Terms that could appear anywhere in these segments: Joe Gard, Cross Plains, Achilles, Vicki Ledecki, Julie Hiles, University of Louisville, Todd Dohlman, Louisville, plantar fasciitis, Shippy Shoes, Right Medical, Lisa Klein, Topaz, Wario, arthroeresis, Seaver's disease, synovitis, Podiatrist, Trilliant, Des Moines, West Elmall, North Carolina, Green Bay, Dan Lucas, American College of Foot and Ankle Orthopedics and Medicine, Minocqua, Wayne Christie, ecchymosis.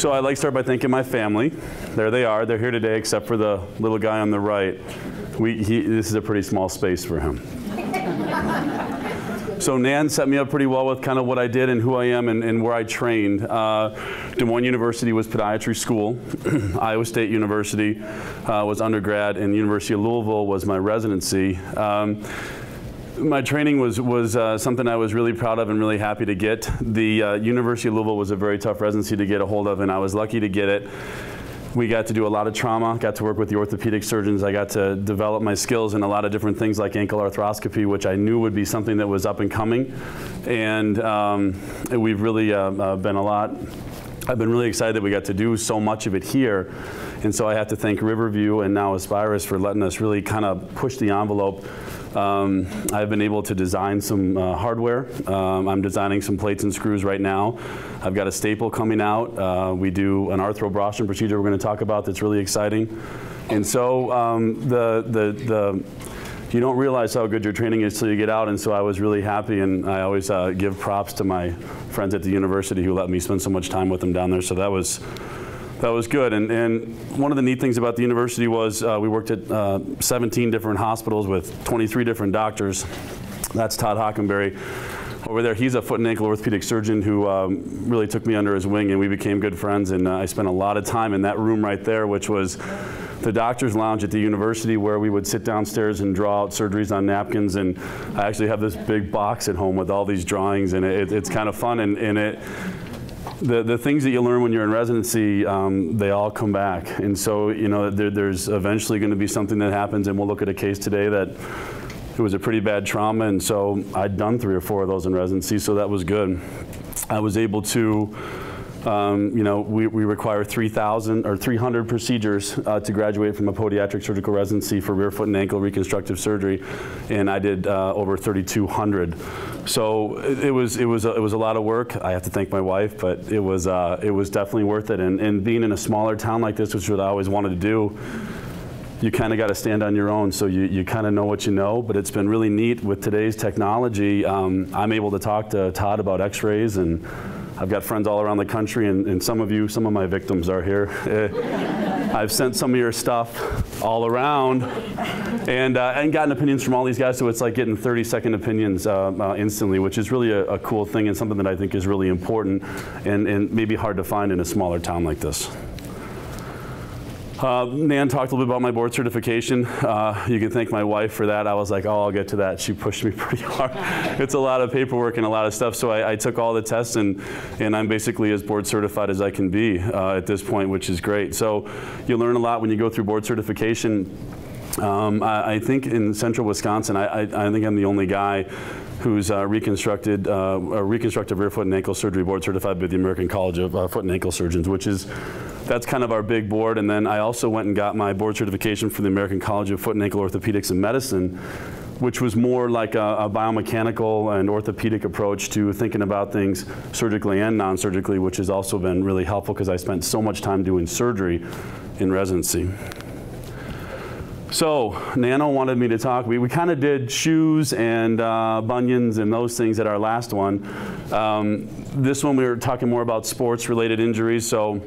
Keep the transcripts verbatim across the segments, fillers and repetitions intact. So I'd like to start by thanking my family. There they are. They're here today, except for the little guy on the right. We, he, this is a pretty small space for him. So Nan set me up pretty well with kind of what I did and who I am and, and where I trained. Uh, Des Moines University was podiatry school. Iowa State University uh, was undergrad, and University of Louisville was my residency. Um, My training was, was uh, something I was really proud of and really happy to get. The uh, University of Louisville was a very tough residency to get a hold of, and I was lucky to get it. We got to do a lot of trauma, got to work with the orthopedic surgeons. I got to develop my skills in a lot of different things like ankle arthroscopy, which I knew would be something that was up and coming. And um, we've really uh, uh, been a lot. I've been really excited that we got to do so much of it here. And so I have to thank Riverview and now Aspirus for letting us really kind of push the envelope. Um, I've been able to design some uh, hardware. Um, I'm designing some plates and screws right now. I've got a staple coming out. Uh, we do an arthroblastion procedure we're going to talk about that's really exciting. And so um, the, the, the, you don't realize how good your training is till you get out, and so I was really happy, and I always uh, give props to my friends at the university who let me spend so much time with them down there, so that was That was good, and, and one of the neat things about the university was uh, we worked at uh, seventeen different hospitals with twenty-three different doctors. That's Todd Hockenberry over there. He's a foot and ankle orthopedic surgeon who um, really took me under his wing, and we became good friends, and uh, I spent a lot of time in that room right there, which was the doctor's lounge at the university where we would sit downstairs and draw out surgeries on napkins, and I actually have this big box at home with all these drawings, and it, it's kind of fun, and, and it The, the things that you learn when you're in residency, um, they all come back. And so, you know, there, there's eventually going to be something that happens, and we'll look at a case today that it was a pretty bad trauma, and so I'd done three or four of those in residency, so that was good. I was able to, um, you know, we, we require three thousand or three hundred procedures uh, to graduate from a podiatric surgical residency for rear foot and ankle reconstructive surgery, and I did uh, over thirty-two hundred. So it, it was it was a, it was a lot of work. I have to thank my wife, but it was uh, it was definitely worth it. And, and being in a smaller town like this, which is what I always wanted to do, you kind of got to stand on your own. So you, you kind of know what you know. But it's been really neat with today's technology. Um, I'm able to talk to Todd about X-rays, and I've got friends all around the country. And, and some of you, some of my victims are here. I've sent some of your stuff all around and, uh, and gotten opinions from all these guys, so it's like getting thirty second opinions uh, uh, instantly, which is really a, a cool thing and something that I think is really important and, and maybe hard to find in a smaller town like this. Uh, Nan talked a little bit about my board certification. Uh, you can thank my wife for that. I was like, oh, I'll get to that. She pushed me pretty hard. It's a lot of paperwork and a lot of stuff, so I, I took all the tests, and, and I'm basically as board certified as I can be uh, at this point, which is great. So you learn a lot when you go through board certification. Um, I, I think in central Wisconsin, I, I, I think I'm the only guy who's uh, reconstructed, uh, a reconstructive rear foot and ankle surgery board certified by the American College of uh, Foot and Ankle Surgeons, which is, that's kind of our big board. And then I also went and got my board certification for the American College of Foot and Ankle Orthopedics and Medicine, which was more like a, a biomechanical and orthopedic approach to thinking about things surgically and non-surgically, which has also been really helpful because I spent so much time doing surgery in residency. So Nano wanted me to talk. We, we kind of did shoes and uh, bunions and those things at our last one. Um, this one we were talking more about sports-related injuries, so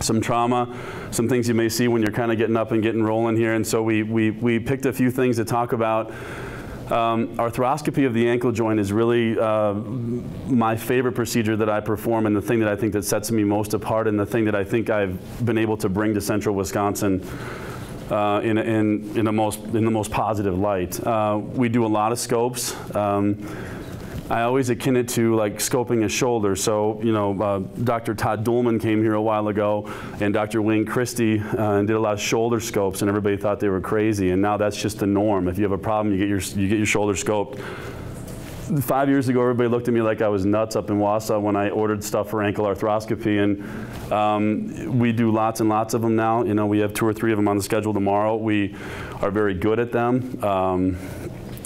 some trauma, some things you may see when you're kind of getting up and getting rolling here. And so we, we, we picked a few things to talk about. Um, arthroscopy of the ankle joint is really uh, my favorite procedure that I perform, and the thing that I think that sets me most apart, and the thing that I think I've been able to bring to central Wisconsin Uh, in, in, in, the most, in the most positive light. Uh, we do a lot of scopes. Um, I always akin it to like scoping a shoulder. So, you know, uh, Doctor Todd Dohlman came here a while ago, and Doctor Wayne Christie uh, and did a lot of shoulder scopes, and everybody thought they were crazy, and now that's just the norm. If you have a problem, you get your, you get your shoulder scoped. Five years ago, everybody looked at me like I was nuts up in Wausau when I ordered stuff for ankle arthroscopy, and um, we do lots and lots of them now. You know, we have two or three of them on the schedule tomorrow. We are very good at them. Um,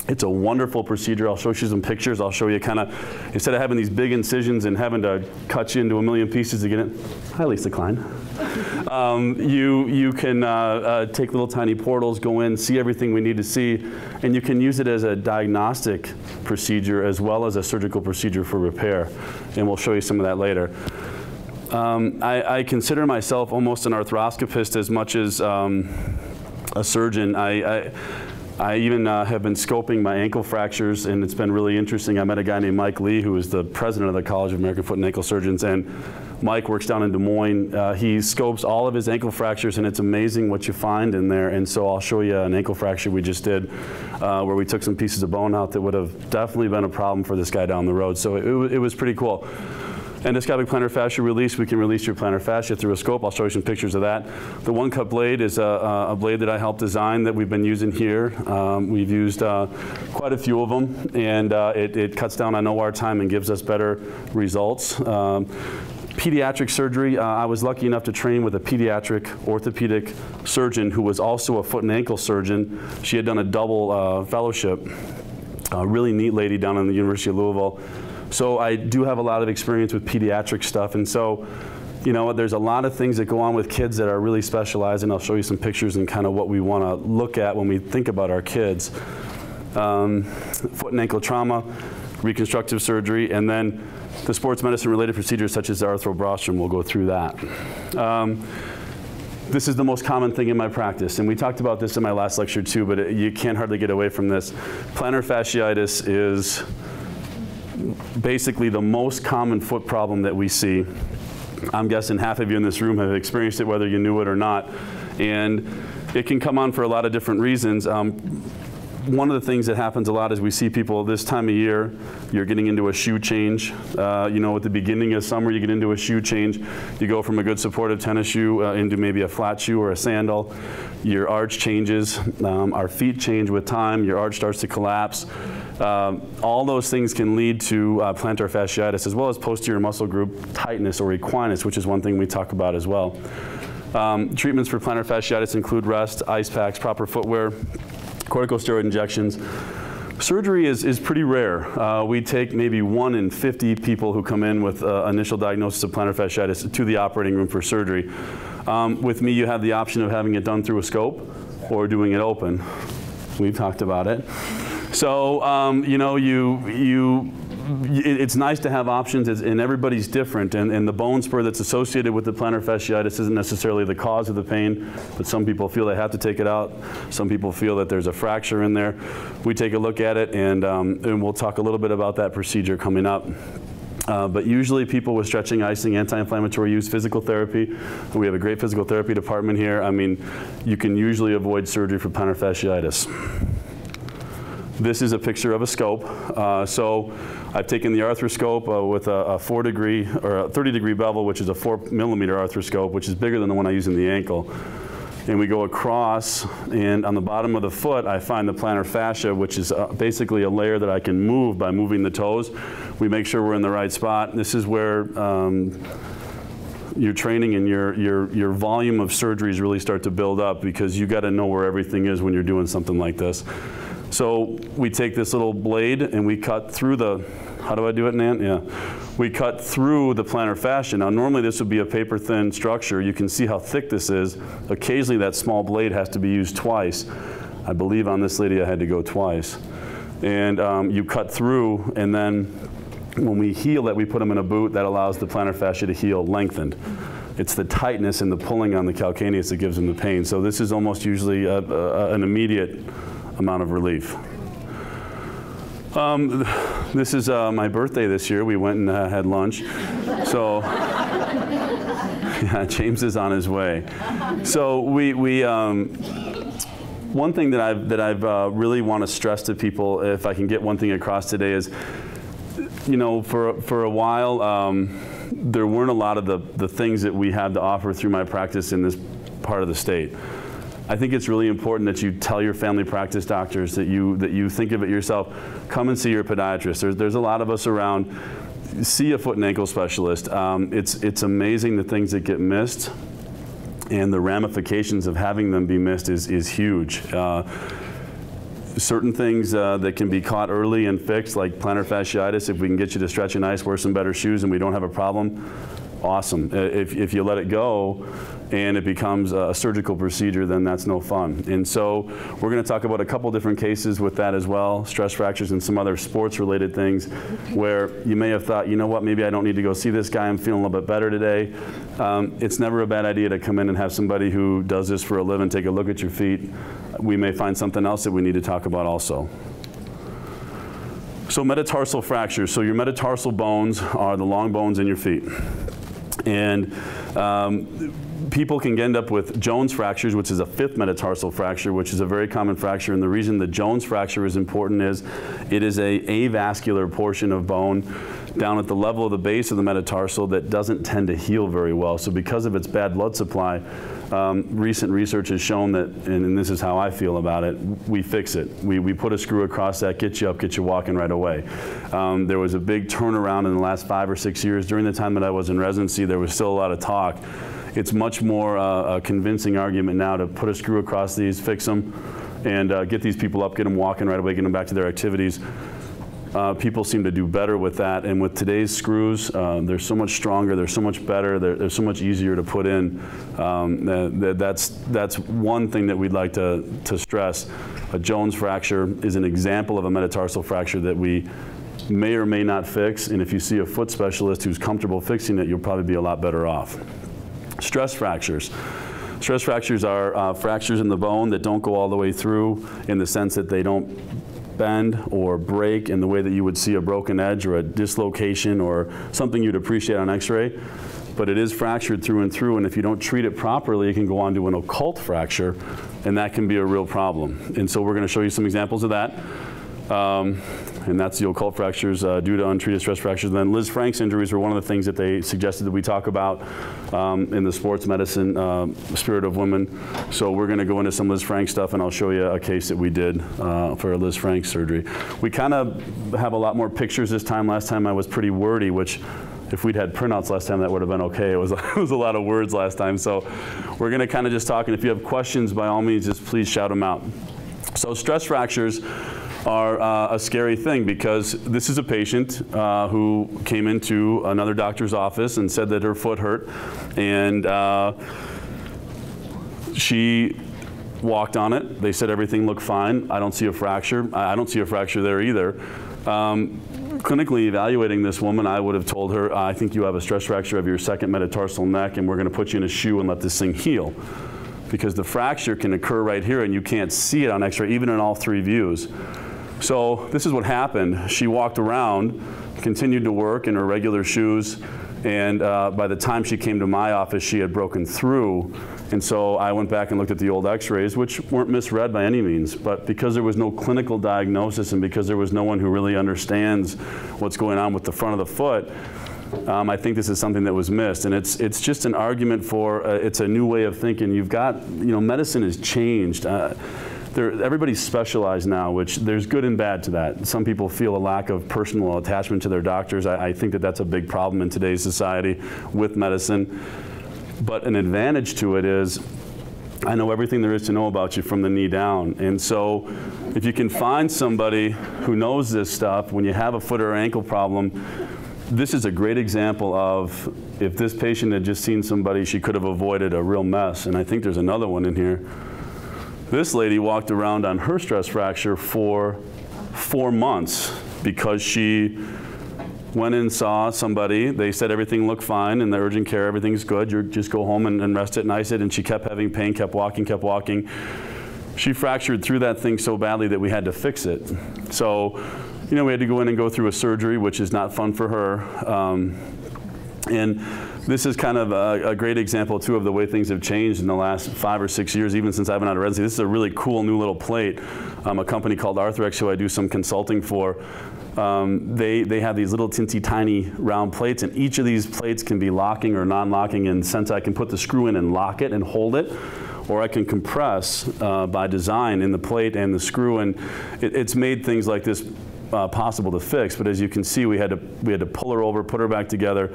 it's a wonderful procedure. I'll show you some pictures. I'll show you kind of, instead of having these big incisions and having to cut you into a million pieces to get it. Hi, Lisa Klein. Um, you, you can uh, uh, take little tiny portals, go in, see everything we need to see, and you can use it as a diagnostic procedure as well as a surgical procedure for repair, and we'll show you some of that later. Um, I, I consider myself almost an arthroscopist as much as um, a surgeon. I, I, I even uh, have been scoping my ankle fractures, and it's been really interesting. I met a guy named Mike Lee, who is the president of the College of American Foot and Ankle Surgeons, and Mike works down in Des Moines. Uh, he scopes all of his ankle fractures, and it's amazing what you find in there. And so I'll show you an ankle fracture we just did uh, where we took some pieces of bone out that would have definitely been a problem for this guy down the road. So it, it was pretty cool. Endoscopic plantar fascia release. We can release your plantar fascia through a scope. I'll show you some pictures of that. The one cut blade is a, a blade that I helped design that we've been using here. Um, we've used uh, quite a few of them, and uh, it, it cuts down on O R time and gives us better results. Um, Pediatric surgery, uh, I was lucky enough to train with a pediatric orthopedic surgeon who was also a foot and ankle surgeon. She had done a double uh, fellowship, a really neat lady down in the University of Louisville. So I do have a lot of experience with pediatric stuff, and so, you know, there's a lot of things that go on with kids that are really specialized, and I'll show you some pictures and kind of what we want to look at when we think about our kids. Um, foot and ankle trauma, reconstructive surgery, and then the sports medicine related procedures such as the arthrobostrum. We'll go through that. Um, this is the most common thing in my practice, and we talked about this in my last lecture too, but it, you can't hardly get away from this. Plantar fasciitis is basically the most common foot problem that we see. I'm guessing half of you in this room have experienced it, whether you knew it or not, and it can come on for a lot of different reasons. Um, One of the things that happens a lot is we see people this time of year, you're getting into a shoe change. Uh, you know, at the beginning of summer, you get into a shoe change. You go from a good supportive tennis shoe uh, into maybe a flat shoe or a sandal. Your arch changes. Um, our feet change with time. Your arch starts to collapse. Um, all those things can lead to uh, plantar fasciitis, as well as posterior muscle group tightness or equinus, which is one thing we talk about as well. Um, treatments for plantar fasciitis include rest, ice packs, proper footwear, corticosteroid injections. Surgery is, is pretty rare. Uh, we take maybe one in fifty people who come in with uh, initial diagnosis of plantar fasciitis to the operating room for surgery. Um, with me, you have the option of having it done through a scope or doing it open. We've talked about it. So, um, you know, you, you, it's nice to have options, and everybody's different, and, and the bone spur that's associated with the plantar fasciitis isn't necessarily the cause of the pain, but some people feel they have to take it out. Some people feel that there's a fracture in there. We take a look at it, and, um, and we'll talk a little bit about that procedure coming up. Uh, but usually people with stretching, icing, anti-inflammatory use, physical therapy. We have a great physical therapy department here. I mean, you can usually avoid surgery for plantar fasciitis. This is a picture of a scope. Uh, so I've taken the arthroscope uh, with a, a four degree or a thirty degree bevel, which is a four millimeter arthroscope, which is bigger than the one I use in the ankle. And we go across, and on the bottom of the foot, I find the plantar fascia, which is uh, basically a layer that I can move by moving the toes. We make sure we're in the right spot. This is where um, your training and your, your, your volume of surgeries really start to build up, because you got to know where everything is when you're doing something like this. So we take this little blade and we cut through the, how do I do it, Nan? Yeah. We cut through the plantar fascia. Now, normally this would be a paper thin structure. You can see how thick this is. Occasionally that small blade has to be used twice. I believe on this lady I had to go twice. And um, you cut through, and then when we heal it, we put them in a boot. That allows the plantar fascia to heal lengthened. It's the tightness and the pulling on the calcaneus that gives them the pain. So this is almost usually a, a, an immediate amount of relief. Um, this is uh, my birthday this year. We went and uh, had lunch. So yeah, James is on his way. So we, we um, one thing that I've, that I've uh, really want to stress to people, if I can get one thing across today, is, you know, for, for a while, um, there weren't a lot of the, the things that we had to offer through my practice in this part of the state. I think it's really important that you tell your family practice doctors, that you, that you think of it yourself. Come and see your podiatrist. There's, there's a lot of us around. See a foot and ankle specialist. Um, it's, it's amazing the things that get missed, and the ramifications of having them be missed is, is huge. Uh, certain things uh, that can be caught early and fixed, like plantar fasciitis, if we can get you to stretch and ice, wear some better shoes, and we don't have a problem. awesome. If, if you let it go and it becomes a surgical procedure, then that's no fun. And so we're going to talk about a couple different cases with that as well, stress fractures and some other sports related things where you may have thought, you know what, maybe I don't need to go see this guy, I'm feeling a little bit better today. Um, it's never a bad idea to come in and have somebody who does this for a living take a look at your feet. We may find something else that we need to talk about also. So metatarsal fractures. So your metatarsal bones are the long bones in your feet. And um, people can end up with Jones fractures, which is a fifth metatarsal fracture, which is a very common fracture. And the reason the Jones fracture is important is it is a avascular portion of bone down at the level of the base of the metatarsal that doesn't tend to heal very well. So because of its bad blood supply, um, recent research has shown that, and, and this is how I feel about it, we fix it. We, we put a screw across that, get you up, get you walking right away. Um, there was a big turnaround in the last five or six years. During the time that I was in residency, there was still a lot of talk. It's much more uh, a convincing argument now to put a screw across these, fix them, and uh, get these people up, get them walking right away, get them back to their activities. Uh, people seem to do better with that, and with today's screws, uh, they're so much stronger, they're so much better, they're, they're so much easier to put in. Um, that, that, that's, that's one thing that we'd like to, to stress. A Jones fracture is an example of a metatarsal fracture that we may or may not fix, and if you see a foot specialist who's comfortable fixing it, you'll probably be a lot better off. Stress fractures. Stress fractures are uh, fractures in the bone that don't go all the way through, in the sense that they don't bend or break in the way that you would see a broken edge or a dislocation or something you'd appreciate on x-ray, but it is fractured through and through, and if you don't treat it properly, it can go on to an occult fracture, and that can be a real problem. And so we're going to show you some examples of that. Um, and that's the occult fractures uh, due to untreated stress fractures. And then Liz Frank's injuries were one of the things that they suggested that we talk about um, in the sports medicine uh, spirit of women. So we're going to go into some Liz Frank stuff, and I'll show you a case that we did uh, for a Liz Frank surgery. We kind of have a lot more pictures this time. Last time I was pretty wordy, which if we'd had printouts last time, that would have been okay. It was, it was a lot of words last time. So we're going to kind of just talk, and if you have questions, by all means, just please shout them out. So stress fractures are uh, a scary thing, because this is a patient uh, who came into another doctor's office and said that her foot hurt, and uh, she walked on it. They said everything looked fine. I don't see a fracture. I don't see a fracture there either. Um, clinically evaluating this woman, I would have told her, I think you have a stress fracture of your second metatarsal neck, and we're going to put you in a shoe and let this thing heal, because the fracture can occur right here and you can't see it on x-ray, even in all three views. So this is what happened. She walked around, continued to work in her regular shoes, and uh, by the time she came to my office, she had broken through. And so I went back and looked at the old x-rays, which weren't misread by any means, but because there was no clinical diagnosis and because there was no one who really understands what's going on with the front of the foot, Um, I think this is something that was missed, and it's it's just an argument for uh, it's a new way of thinking. You've got, you know, medicine has changed. Uh, there, everybody's specialized now, which there's good and bad to that. Some people feel a lack of personal attachment to their doctors. I, I think that that's a big problem in today's society with medicine. But an advantage to it is, I know everything there is to know about you from the knee down. And so if you can find somebody who knows this stuff when you have a foot or ankle problem, this is a great example of, if this patient had just seen somebody, she could have avoided a real mess. And I think there's another one in here. This lady walked around on her stress fracture for four months because she went and saw somebody. They said everything looked fine in the urgent care, everything's good. You just go home and, and rest it and ice it. And she kept having pain, kept walking, kept walking. She fractured through that thing so badly that we had to fix it. So, you know, we had to go in and go through a surgery, which is not fun for her. Um, and this is kind of a, a great example, too, of the way things have changed in the last five or six years, even since I've been out of residency. This is a really cool new little plate. Um, a company called Arthrex, who I do some consulting for, um, they, they have these little tinsy tiny round plates, and each of these plates can be locking or non-locking, and since I can put the screw in and lock it and hold it, or I can compress uh, by design in the plate and the screw, and it, it's made things like this Uh, possible to fix. But as you can see, we had to we had to pull her over, put her back together,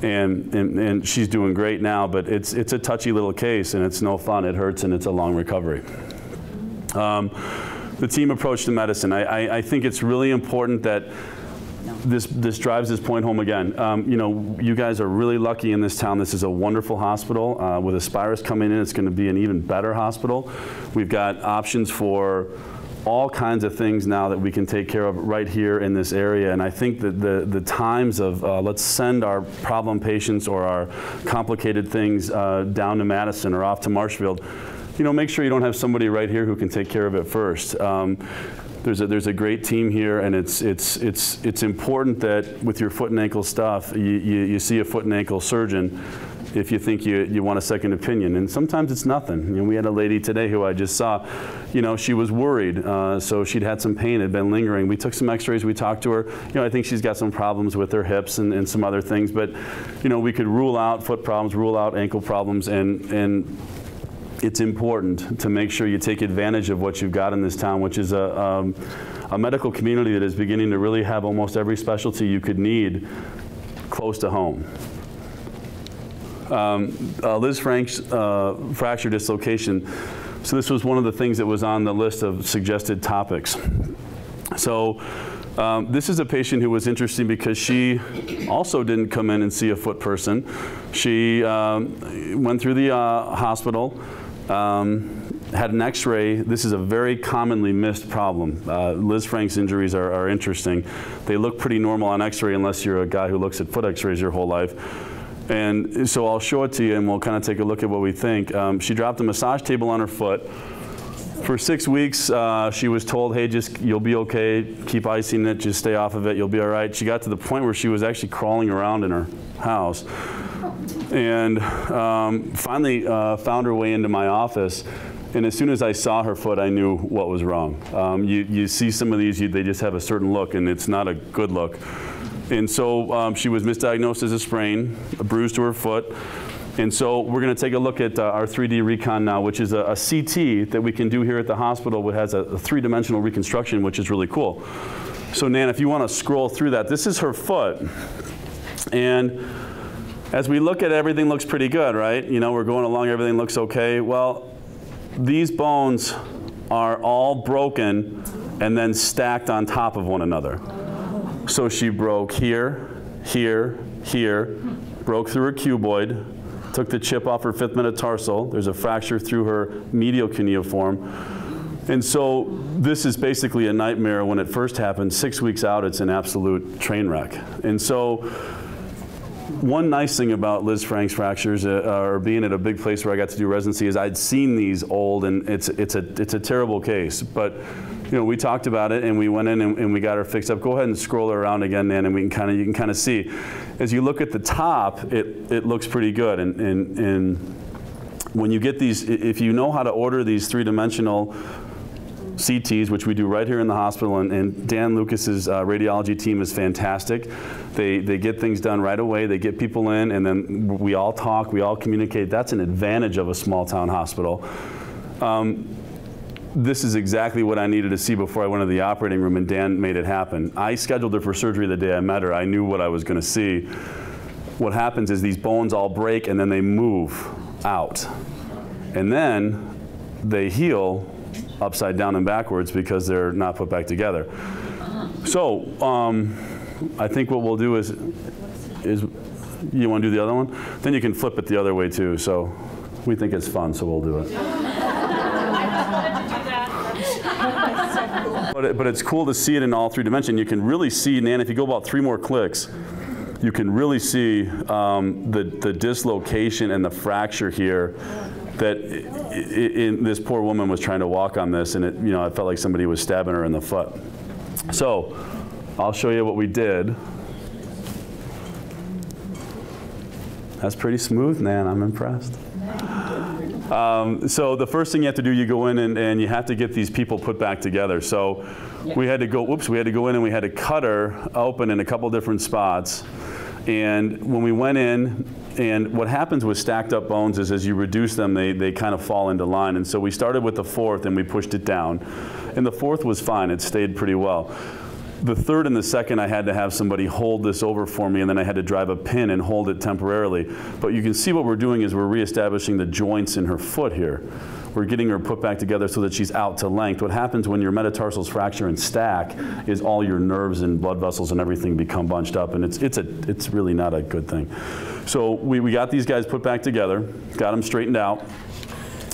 and and, and she's doing great now. But it's it's a touchy little case, and it's no fun. It hurts, and it's a long recovery. Um, the team approach to medicine. I, I I think it's really important that no. This this drives this point home again. Um, you know, you guys are really lucky in this town. This is a wonderful hospital. Uh, with Aspirus coming in, it's going to be an even better hospital. We've got options for all kinds of things now that we can take care of right here in this area. And I think that the, the times of uh, let's send our problem patients or our complicated things uh, down to Madison or off to Marshfield, you know, make sure you don't have somebody right here who can take care of it first. Um, There's a, there's a great team here, and it's, it's, it's, it's important that with your foot and ankle stuff, you, you, you see a foot and ankle surgeon if you think you, you want a second opinion. And sometimes it's nothing. You know, we had a lady today who I just saw, you know, she was worried. Uh, so she'd had some pain, had been lingering. We took some x-rays, we talked to her. You know, I think she's got some problems with her hips and, and some other things. But, you know, we could rule out foot problems, rule out ankle problems, and, and it's important to make sure you take advantage of what you've got in this town, which is a, um, a medical community that is beginning to really have almost every specialty you could need close to home. Um, uh, Liz Frank's uh, fracture dislocation. So this was one of the things that was on the list of suggested topics. So um, this is a patient who was interesting because she also didn't come in and see a foot person. She um, went through the uh, hospital. Um, had an x-ray. This is a very commonly missed problem. Uh, Liz Frank's injuries are, are interesting. They look pretty normal on x-ray unless you're a guy who looks at foot x-rays your whole life. And so I'll show it to you and we'll kind of take a look at what we think. Um, she dropped a massage table on her foot. For six weeks, uh, she was told, hey, just you'll be okay. Keep icing it. Just stay off of it. You'll be all right. She got to the point where she was actually crawling around in her house. And um, finally uh, found her way into my office. And as soon as I saw her foot, I knew what was wrong. Um, you, you see some of these, you, they just have a certain look, and it's not a good look. And so um, she was misdiagnosed as a sprain, a bruise to her foot. And so we're going to take a look at uh, our three D recon now, which is a, a C T that we can do here at the hospital, which has a, a three-dimensional reconstruction, which is really cool. So Nan, if you want to scroll through that, this is her foot. And as we look at it, everything looks pretty good, right? You know, we're going along, everything looks okay. Well, these bones are all broken and then stacked on top of one another. So she broke here, here, here, broke through her cuboid, took the chip off her fifth metatarsal. There's a fracture through her medial cuneiform. And so this is basically a nightmare. When it first happened, six weeks out, it's an absolute train wreck. And so one nice thing about Liz Frank's fractures, uh, or being at a big place where I got to do residency, is I'd seen these old, and it's it's a it's a terrible case. But you know, we talked about it, and we went in and, and we got her fixed up. Go ahead and scroll her around again, Nan, and we can kind of you can kind of see, as you look at the top, it it looks pretty good. And and and when you get these, if you know how to order these three-dimensional C Ts, which we do right here in the hospital, and, and Dan Lucas's uh, radiology team is fantastic. They, they get things done right away, they get people in, and then we all talk, we all communicate. That's an advantage of a small town hospital. Um, this is exactly what I needed to see before I went to the operating room, and Dan made it happen. I scheduled her for surgery the day I met her. I knew what I was going to see. What happens is these bones all break, and then they move out. And then they heal upside down and backwards because they're not put back together. So um, I think what we'll do is, is you want to do the other one? Then you can flip it the other way too. So we think it's fun, so we'll do it. but, it but it's cool to see it in all three dimensions. You can really see, Nan, if you go about three more clicks, you can really see um, the, the dislocation and the fracture here. That in, in, this poor woman was trying to walk on this, and it, you know, I felt like somebody was stabbing her in the foot. So I'll show you what we did. That's pretty smooth, Nan. I'm impressed. Um, so the first thing you have to do, you go in and, and you have to get these people put back together. So we had to go. Oops, we had to go in and we had to cut her open in a couple different spots. And when we went in, and what happens with stacked up bones is as you reduce them, they, they kind of fall into line. And so we started with the fourth and we pushed it down. And the fourth was fine, it stayed pretty well. The third and the second, I had to have somebody hold this over for me, and then I had to drive a pin and hold it temporarily. But you can see what we're doing is we're reestablishing the joints in her foot here. We're getting her put back together so that she's out to length. What happens when your metatarsals fracture and stack is all your nerves and blood vessels and everything become bunched up, and it's, it's, a, it's really not a good thing. So we, we got these guys put back together, got them straightened out.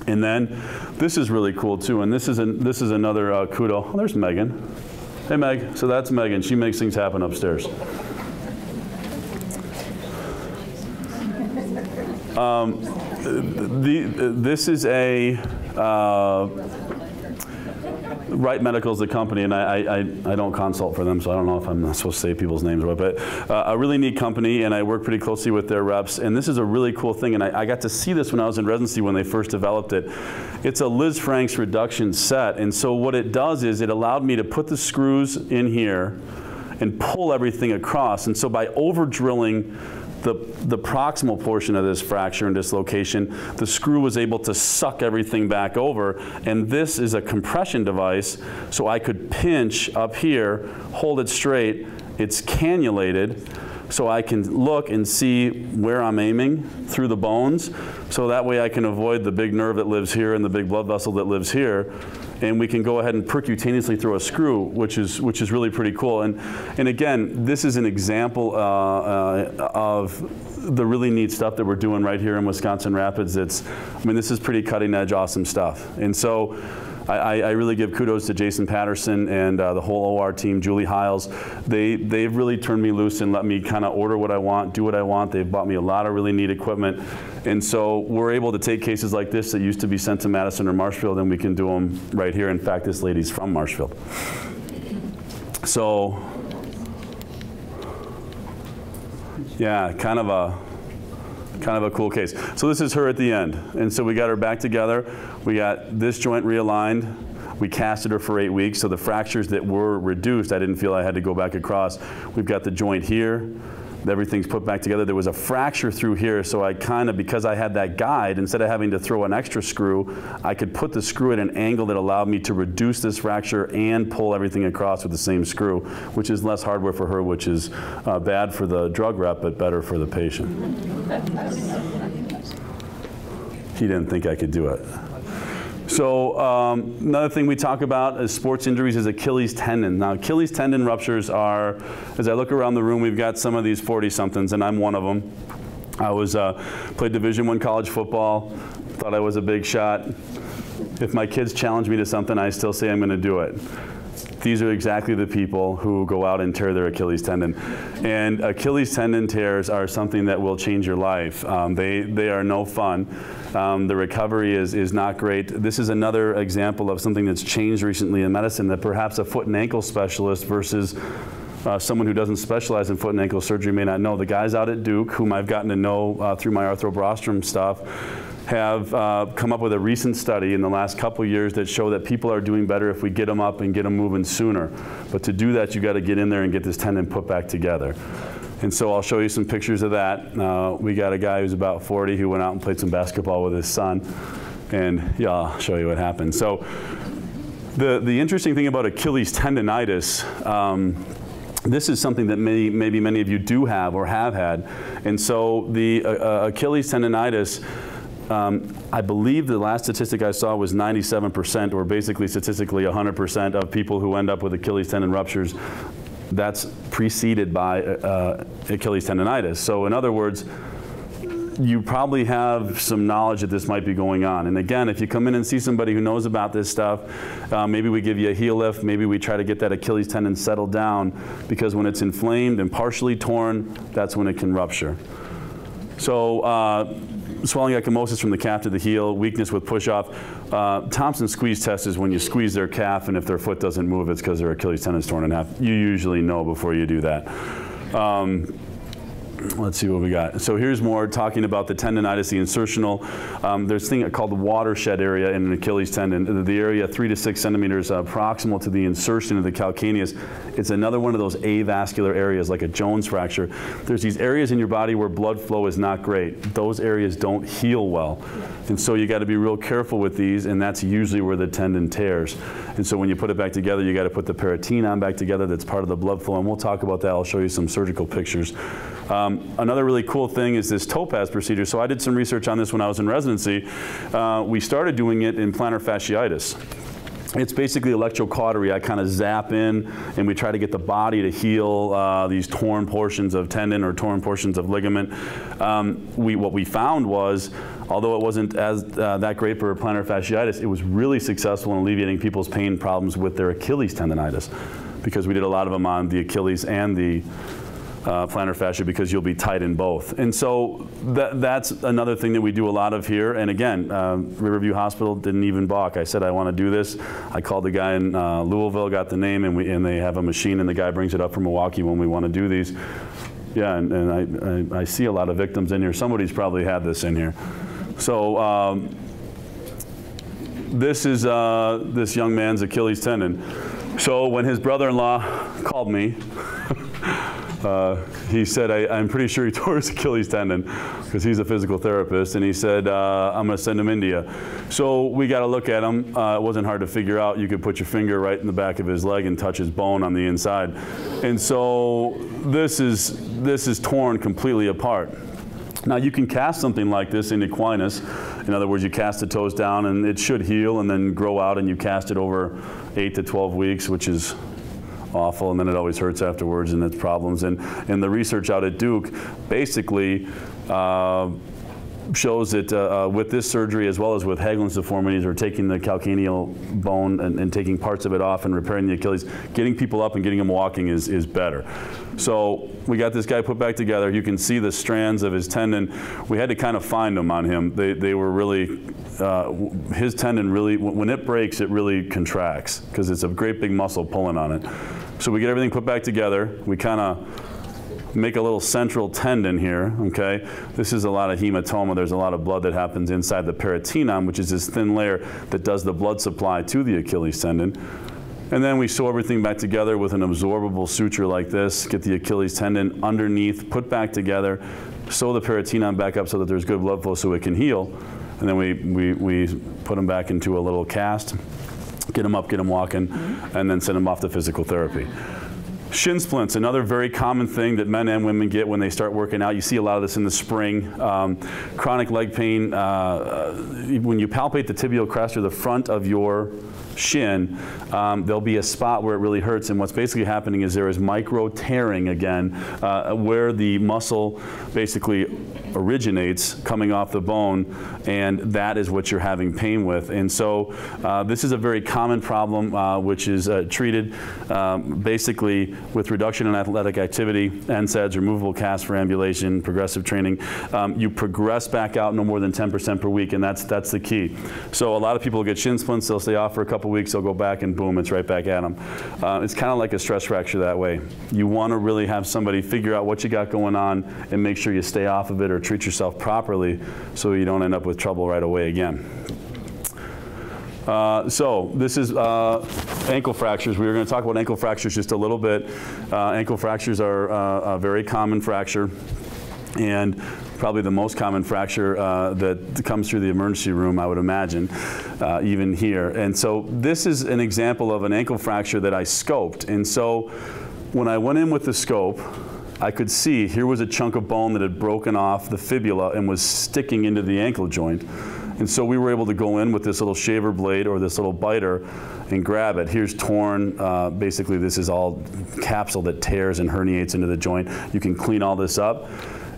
And then this is really cool too, and this is, an, this is another uh, kudo. Oh, there's Megan. Hey Meg, so that's Megan. She makes things happen upstairs. Um, the, this is a, uh, Right Medical is the company, and I, I, I don't consult for them, so I don't know if I'm not supposed to say people's names, but uh, a really neat company, and I work pretty closely with their reps, and this is a really cool thing, and I, I got to see this when I was in residency when they first developed it. It's a Liz Franks reduction set, and so what it does is it allowed me to put the screws in here and pull everything across, and so by over-drilling The, the proximal portion of this fracture and dislocation, the screw was able to suck everything back over, and this is a compression device, so I could pinch up here, hold it straight, it's cannulated, so I can look and see where I'm aiming through the bones, so that way I can avoid the big nerve that lives here and the big blood vessel that lives here, and we can go ahead and percutaneously throw a screw, which is which is really pretty cool. And and again, this is an example uh, uh, of the really neat stuff that we're doing right here in Wisconsin Rapids. It's, I mean, this is pretty cutting edge, awesome stuff. And so I, I really give kudos to Jason Patterson and uh, the whole O R team, Julie Hiles. They, they've really turned me loose and let me kind of order what I want, do what I want. They've bought me a lot of really neat equipment. And so we're able to take cases like this that used to be sent to Madison or Marshfield, and we can do them right here. In fact, this lady's from Marshfield. So, yeah, kind of a... kind of a cool case. So this is her at the end. And so we got her back together. We got this joint realigned. We casted her for eight weeks. So the fractures that were reduced, I didn't feel I had to go back across. We've got the joint here. Everything's put back together. There was a fracture through here, so I kind of, because I had that guide, instead of having to throw an extra screw, I could put the screw at an angle that allowed me to reduce this fracture and pull everything across with the same screw, which is less hardware for her, which is uh, bad for the drug rep, but better for the patient. He didn't think I could do it. So um, another thing we talk about is sports injuries is Achilles tendon. Now Achilles tendon ruptures are, as I look around the room, we've got some of these forty somethings, and I'm one of them. I was uh, played Division one college football, thought I was a big shot. If my kids challenge me to something, I still say I'm going to do it. These are exactly the people who go out and tear their Achilles tendon. And Achilles tendon tears are something that will change your life. Um, they, they are no fun. Um, the recovery is, is not great. This is another example of something that's changed recently in medicine, that perhaps a foot and ankle specialist versus Uh, someone who doesn't specialize in foot and ankle surgery may not know. The guys out at Duke, whom I've gotten to know uh, through my arthrobostrum stuff, have uh, come up with a recent study in the last couple years that show that people are doing better if we get them up and get them moving sooner. But to do that, you got to get in there and get this tendon put back together. And so I'll show you some pictures of that. Uh, we got a guy who's about forty who went out and played some basketball with his son. And yeah, I'll show you what happened. So the, the interesting thing about Achilles tendonitis, um, this is something that may, maybe many of you do have or have had. And so the uh, Achilles tendonitis, um, I believe the last statistic I saw was ninety-seven percent, or basically statistically one hundred percent of people who end up with Achilles tendon ruptures, that's preceded by uh, Achilles tendonitis. So in other words, you probably have some knowledge that this might be going on. And again, if you come in and see somebody who knows about this stuff, uh, maybe we give you a heel lift, maybe we try to get that Achilles tendon settled down, because when it's inflamed and partially torn, that's when it can rupture. So uh, swelling ecchymosis from the calf to the heel, weakness with push-off. Uh, Thompson squeeze test is when you squeeze their calf, and if their foot doesn't move, it's because their Achilles tendon is torn in half. You usually know before you do that. Um, Let's see what we got. So here's more talking about the tendonitis, the insertional. Um, there's a thing called the watershed area in an Achilles tendon, the area three to six centimeters uh, proximal to the insertion of the calcaneus. It's another one of those avascular areas, like a Jones fracture. There's these areas in your body where blood flow is not great. Those areas don't heal well. And so you got to be real careful with these, and that's usually where the tendon tears. And so when you put it back together, you got to put the peritoneum back together. That's part of the blood flow, and we'll talk about that. I'll show you some surgical pictures. Um, Um, another really cool thing is this Topaz procedure. So I did some research on this when I was in residency. Uh, we started doing it in plantar fasciitis. It's basically electrocautery. I kind of zap in, and we try to get the body to heal uh, these torn portions of tendon or torn portions of ligament. Um, we, what we found was, although it wasn't as uh, that great for plantar fasciitis, it was really successful in alleviating people's pain problems with their Achilles tendonitis, because we did a lot of them on the Achilles and the Uh, plantar fascia, because you'll be tight in both. And so th that's another thing that we do a lot of here. And again, uh, Riverview Hospital didn't even balk. I said, I want to do this. I called the guy in uh, Louisville, got the name, and, we, and they have a machine, and the guy brings it up from Milwaukee when we want to do these. Yeah, and, and I, I, I see a lot of victims in here. Somebody's probably had this in here. So um, this is uh, this young man's Achilles tendon. So when his brother-in-law called me, Uh, he said, I, I'm pretty sure he tore his Achilles tendon, because he's a physical therapist, and he said, uh, I'm going to send him to India. So we got to look at him. Uh, it wasn't hard to figure out. You could put your finger right in the back of his leg and touch his bone on the inside. And so this is, this is torn completely apart. Now, you can cast something like this in equinus. In other words, you cast the toes down, and it should heal and then grow out, and you cast it over eight to twelve weeks, which is awful, and then it always hurts afterwards, and it's problems. And, and the research out at Duke basically uh, shows that uh, uh, with this surgery, as well as with Hagelin's deformities, or taking the calcaneal bone and, and taking parts of it off and repairing the Achilles, getting people up and getting them walking is, is better. So we got this guy put back together. You can see the strands of his tendon. We had to kind of find them on him. They, they were really, uh, his tendon really, when it breaks, it really contracts, because it's a great big muscle pulling on it. So we get everything put back together. We kind of make a little central tendon here, okay? This is a lot of hematoma. There's a lot of blood that happens inside the peritoneum, which is this thin layer that does the blood supply to the Achilles tendon. And then we sew everything back together with an absorbable suture like this, get the Achilles tendon underneath, put back together, sew the peritoneum back up so that there's good blood flow so it can heal. And then we, we, we put them back into a little cast. Get them up, get them walking, mm-hmm. and then send them off to physical therapy. Shin splints, another very common thing that men and women get when they start working out. You see a lot of this in the spring. Um, chronic leg pain, uh, when you palpate the tibial crest or the front of your shin, um, there'll be a spot where it really hurts. And what's basically happening is there is micro tearing again, uh, where the muscle basically originates coming off the bone, and that is what you're having pain with. And so uh, this is a very common problem, uh, which is uh, treated um, basically with reduction in athletic activity, N SAIDs, removable cast for ambulation, progressive training. Um, you progress back out no more than ten percent per week, and that's, that's the key. So a lot of people get shin splints, they'll stay off for a couple weeks, they'll go back, and boom, it's right back at them. Uh, it's kind of like a stress fracture that way. You want to really have somebody figure out what you got going on and make sure you stay off of it or treat yourself properly so you don't end up with trouble right away again. Uh, so this is uh, ankle fractures. We were going to talk about ankle fractures just a little bit. Uh, ankle fractures are uh, a very common fracture, and probably the most common fracture uh, that comes through the emergency room, I would imagine, uh, even here. And so this is an example of an ankle fracture that I scoped. And so when I went in with the scope, I could see here was a chunk of bone that had broken off the fibula and was sticking into the ankle joint. And so we were able to go in with this little shaver blade or this little biter and grab it. Here's torn. Uh, basically, this is all capsule that tears and herniates into the joint. You can clean all this up,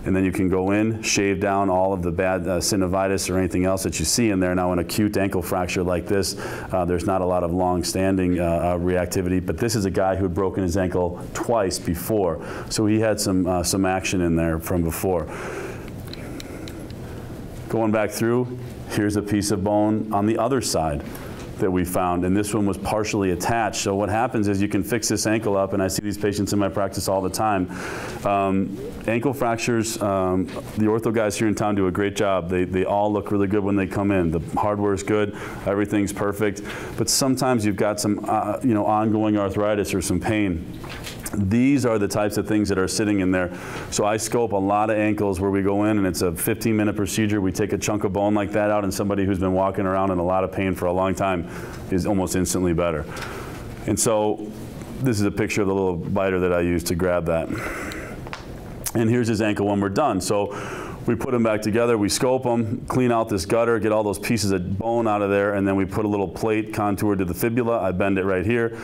and then you can go in, shave down all of the bad uh, synovitis or anything else that you see in there. Now, in an acute ankle fracture like this, uh, there's not a lot of long-standing uh, reactivity, but this is a guy who had broken his ankle twice before, so he had some, uh, some action in there from before. Going back through, here's a piece of bone on the other side that we found, and this one was partially attached. So what happens is you can fix this ankle up, and I see these patients in my practice all the time. Um, ankle fractures, um, the ortho guys here in town do a great job. They, they all look really good when they come in. The hardware is good, everything's perfect, but sometimes you've got some uh, you know, ongoing arthritis or some pain. These are the types of things that are sitting in there. So I scope a lot of ankles where we go in, and it's a fifteen minute procedure. We take a chunk of bone like that out, and somebody who's been walking around in a lot of pain for a long time is almost instantly better. And so this is a picture of the little biter that I used to grab that. and here's his ankle when we're done. So we put them back together, we scope them, clean out this gutter, get all those pieces of bone out of there, and then we put a little plate contoured to the fibula. I bend it right here,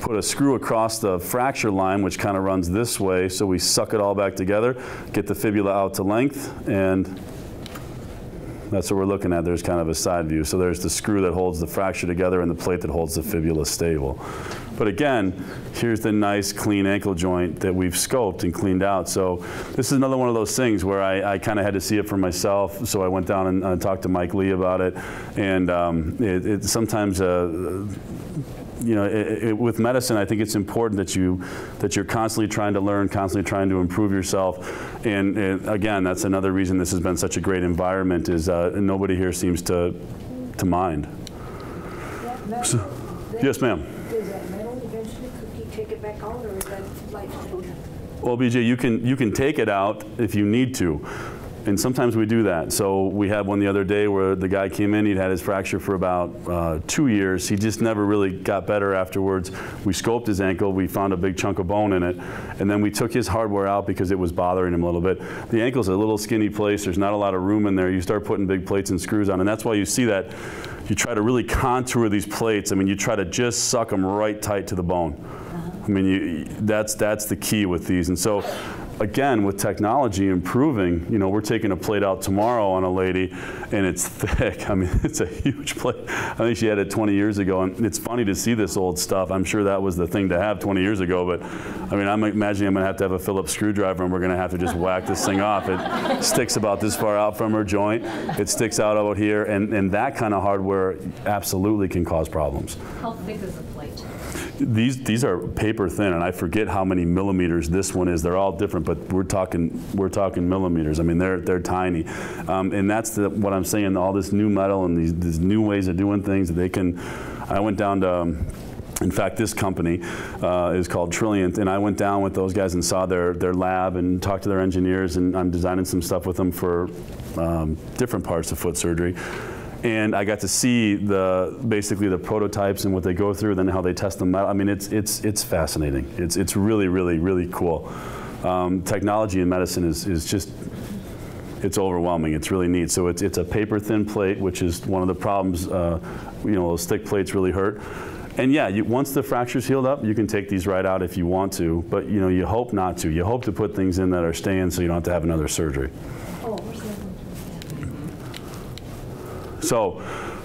put a screw across the fracture line, which kind of runs this way, so we suck it all back together, get the fibula out to length, and that's what we're looking at. There's kind of a side view. So there's the screw that holds the fracture together and the plate that holds the fibula stable. But again, here's the nice clean ankle joint that we've scoped and cleaned out. So this is another one of those things where I, I kind of had to see it for myself. So I went down and uh, talked to Mike Lee about it. And um, it, it sometimes, uh, you know, it, it, with medicine, I think it's important that you that you're constantly trying to learn, constantly trying to improve yourself. And, and again, that's another reason this has been such a great environment, is uh, nobody here seems to to mind. Yeah, so, yes, ma'am. Well, B J, you can you can take it out if you need to, and sometimes we do that. So we had one the other day where the guy came in, he'd had his fracture for about uh, two years. He just never really got better afterwards. We scoped his ankle, we found a big chunk of bone in it, and then we took his hardware out because it was bothering him a little bit. The ankle's a little skinny place, there's not a lot of room in there. You start putting big plates and screws on, and that's why you see that. You try to really contour these plates. I mean, you try to just suck them right tight to the bone. I mean, you, that's that's the key with these. And so, again, with technology improving, you know, we're taking a plate out tomorrow on a lady, and it's thick. I mean, it's a huge plate. I think she had it twenty years ago, and it's funny to see this old stuff. I'm sure that was the thing to have twenty years ago, but I mean, I'm imagining I'm going to have to have a Phillips screwdriver, and we're going to have to just whack this thing off. It sticks about this far out from her joint. It sticks out about here, and, and that kind of hardware absolutely can cause problems. How thick is the plate? These these are paper thin, and I forget how many millimeters this one is. They're all different, but we're talking we're talking millimeters. I mean, they're they're tiny, um, and that's the, what I'm saying. All this new metal and these these new ways of doing things. They can. I went down to. Um, In fact, this company uh, is called Trilliant, and I went down with those guys and saw their, their lab and talked to their engineers, and I'm designing some stuff with them for um, different parts of foot surgery. And I got to see the basically the prototypes and what they go through, then how they test them out. I mean, it's, it's, it's fascinating. It's, it's really, really, really cool. Um, technology in medicine is, is just, it's overwhelming. It's really neat. So it's, it's a paper-thin plate, which is one of the problems. Uh, you know, those thick plates really hurt. And yeah, you, once the fracture's healed up, you can take these right out if you want to, but you know, you hope not to. You hope to put things in that are staying so you don't have to have another surgery. Oh, so,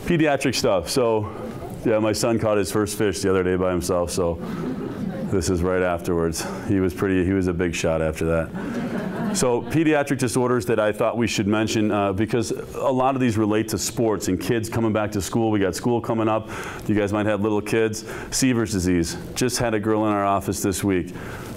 pediatric stuff. So, yeah, my son caught his first fish the other day by himself, so this is right afterwards. He was pretty, he was a big shot after that. So pediatric disorders that I thought we should mention, uh, because a lot of these relate to sports and kids coming back to school. We got school coming up. You guys might have little kids. Seaver's disease. Just had a girl in our office this week.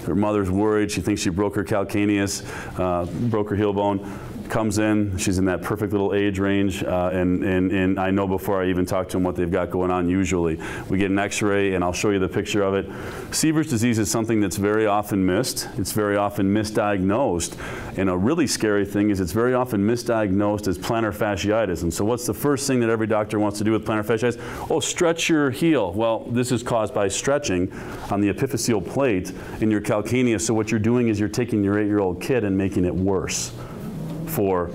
Her mother's worried. She thinks she broke her calcaneus, uh, broke her heel bone. Comes in, she's in that perfect little age range, uh, and, and, and I know before I even talk to them what they've got going on usually. We get an x-ray, and I'll show you the picture of it. Seaver's disease is something that's very often missed. It's very often misdiagnosed, and a really scary thing is it's very often misdiagnosed as plantar fasciitis. And so what's the first thing that every doctor wants to do with plantar fasciitis? Oh, stretch your heel. Well, this is caused by stretching on the epiphyseal plate in your calcaneus, so what you're doing is you're taking your eight-year-old kid and making it worse for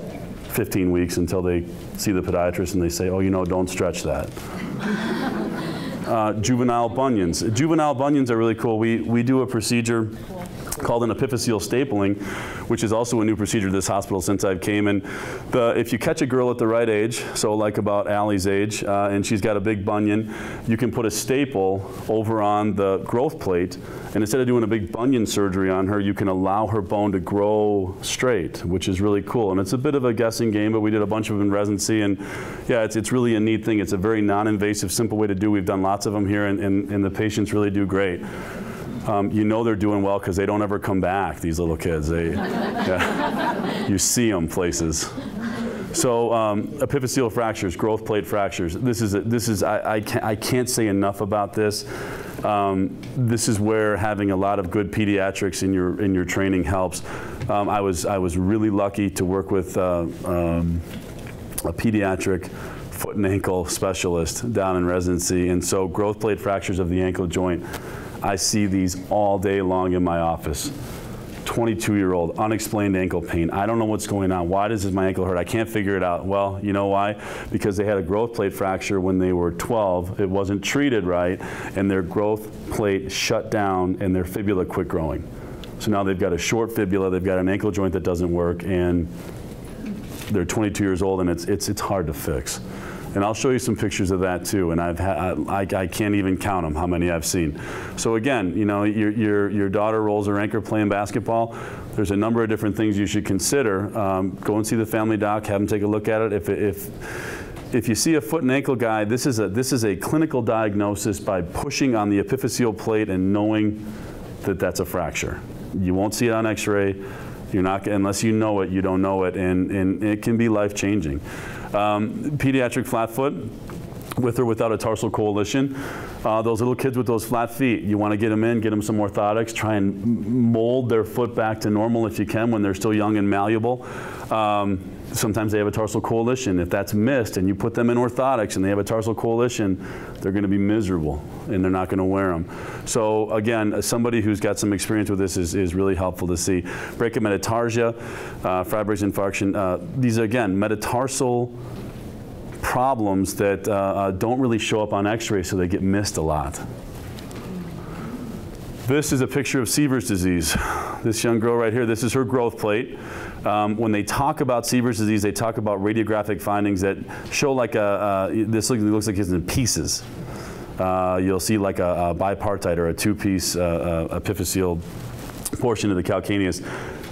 fifteen weeks until they see the podiatrist and they say, oh, you know, don't stretch that. uh, juvenile bunions. Juvenile bunions are really cool. We, we do a procedure called an epiphyseal stapling, which is also a new procedure at this hospital since I've came. And the, if you catch a girl at the right age, so like about Allie's age, uh, and she's got a big bunion, you can put a staple over on the growth plate, and instead of doing a big bunion surgery on her, you can allow her bone to grow straight, which is really cool. And it's a bit of a guessing game, but we did a bunch of them in residency, and yeah, it's, it's really a neat thing. It's a very non-invasive, simple way to do. We've done lots of them here, and, and, and the patients really do great. Um, you know they're doing well because they don't ever come back, these little kids. They, yeah. You see them places. So um, epiphyseal fractures, growth plate fractures. This is, a, this is I, I, can't, I can't say enough about this. Um, this is where having a lot of good pediatrics in your, in your training helps. Um, I, was, I was really lucky to work with uh, um, a pediatric foot and ankle specialist down in residency. And so growth plate fractures of the ankle joint, I see these all day long in my office. twenty-two-year-old, unexplained ankle pain. I don't know what's going on. Why does my ankle hurt? I can't figure it out. Well, you know why? Because they had a growth plate fracture when they were twelve. It wasn't treated right, and their growth plate shut down, and their fibula quit growing. So now they've got a short fibula. They've got an ankle joint that doesn't work, and they're twenty-two years old, and it's it's it's hard to fix. And I'll show you some pictures of that too. And I've ha I, I can't even count them, how many I've seen. So again, you know, your your your daughter rolls her ankle playing basketball. There's a number of different things you should consider. Um, go and see the family doc. Have them take a look at it. If if If you see a foot and ankle guy, this is a this is a clinical diagnosis by pushing on the epiphyseal plate and knowing that that's a fracture. You won't see it on X-ray. You're not, unless you know it, you don't know it, and, and it can be life-changing. Um, pediatric flat foot, with or without a tarsal coalition. Uh, those little kids with those flat feet, you want to get them in, get them some orthotics, try and mold their foot back to normal if you can when they're still young and malleable. Um, sometimes they have a tarsal coalition. If that's missed and you put them in orthotics and they have a tarsal coalition, they're going to be miserable and they're not going to wear them. So again, somebody who's got some experience with this is, is really helpful to see. Brachymetatarsia, uh, Freiberg's infarction, uh, these are again metatarsal problems that uh, uh, don't really show up on X-ray, so they get missed a lot. This is a picture of Seaver's disease. This young girl right here, this is her growth plate. Um, when they talk about Seaver's disease, they talk about radiographic findings that show like a, uh, this looks, looks like it's in pieces. Uh, you'll see like a, a bipartite or a two-piece uh, uh, epiphyseal portion of the calcaneus.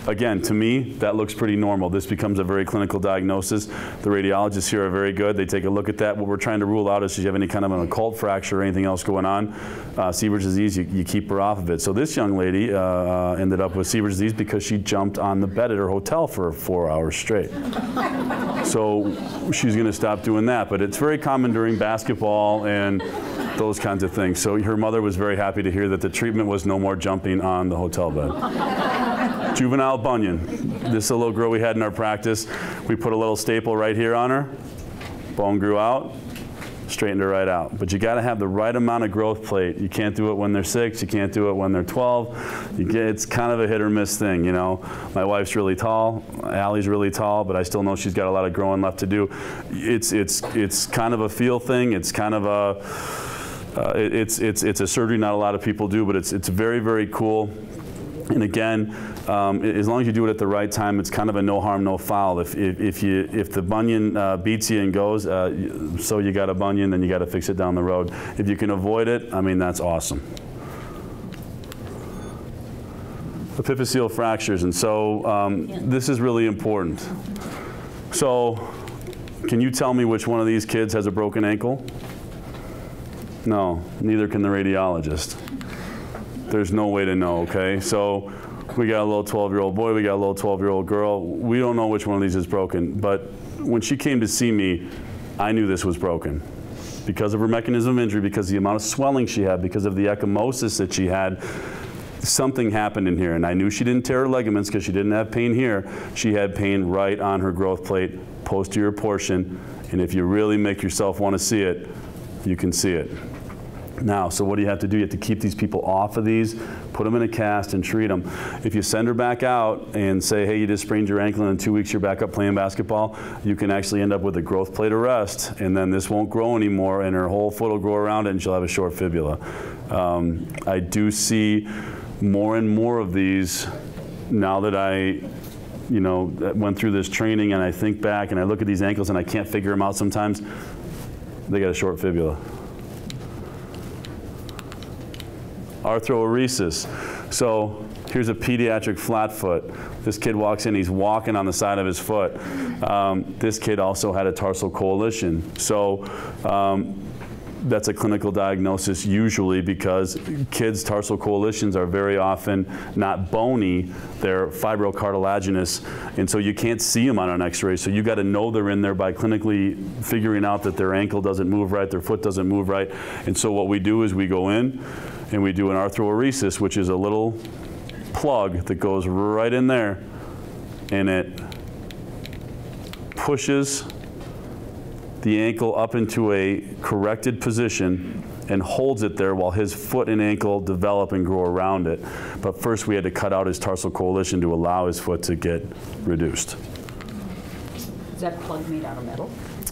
Again, to me, that looks pretty normal. This becomes a very clinical diagnosis. The radiologists here are very good. They take a look at that. What we're trying to rule out is if you have any kind of an occult fracture or anything else going on, uh, Seaver's disease, you, you keep her off of it. So this young lady uh, ended up with Seaver's disease because she jumped on the bed at her hotel for four hours straight. So she's going to stop doing that. But it's very common during basketball and those kinds of things. So her mother was very happy to hear that the treatment was no more jumping on the hotel bed. Juvenile bunion. This is a little girl we had in our practice. We put a little staple right here on her. Bone grew out, straightened her right out. But you got to have the right amount of growth plate. You can't do it when they're six. You can't do it when they're twelve. You get, it's kind of a hit or miss thing, you know. My wife's really tall. Allie's really tall, but I still know she's got a lot of growing left to do. It's it's it's kind of a feel thing. It's kind of a uh, it, it's it's it's a surgery not a lot of people do, but it's it's very very cool. And again, um, as long as you do it at the right time, it's kind of a no harm, no foul. If, if, if, you, if the bunion uh, beats you and goes, uh, so you got a bunion, then you got to fix it down the road. If you can avoid it, I mean, that's awesome. Epiphyseal fractures, and so um, yeah. This is really important. So can you tell me which one of these kids has a broken ankle? No, neither can the radiologist. There's no way to know, okay? So we got a little twelve-year-old boy, we got a little twelve-year-old girl. We don't know which one of these is broken, but when she came to see me, I knew this was broken because of her mechanism of injury, because of the amount of swelling she had, because of the ecchymosis that she had. Something happened in here, and I knew she didn't tear her ligaments because she didn't have pain here. She had pain right on her growth plate, posterior portion, and if you really make yourself want to see it, you can see it. Now, so what do you have to do? You have to keep these people off of these, put them in a cast, and treat them. If you send her back out and say, hey, you just sprained your ankle, and in two weeks you're back up playing basketball, you can actually end up with a growth plate arrest, and then this won't grow anymore, and her whole foot will grow around it, and she'll have a short fibula. Um, I do see more and more of these now that I you know, went through this training, and I think back, and I look at these ankles, and I can't figure them out sometimes. They got a short fibula. Arthroeresis. So here's a pediatric flat foot. This kid walks in, he's walking on the side of his foot. Um, this kid also had a tarsal coalition. So um, that's a clinical diagnosis usually because kids' tarsal coalitions are very often not bony, they're fibrocartilaginous, and so you can't see them on an X-ray, so you got to know they're in there by clinically figuring out that their ankle doesn't move right, their foot doesn't move right, and so what we do is we go in and we do an arthroeresis, which is a little plug that goes right in there, and it pushes the ankle up into a corrected position, and holds it there while his foot and ankle develop and grow around it. But first we had to cut out his tarsal coalition to allow his foot to get reduced. Is that plug made out of metal?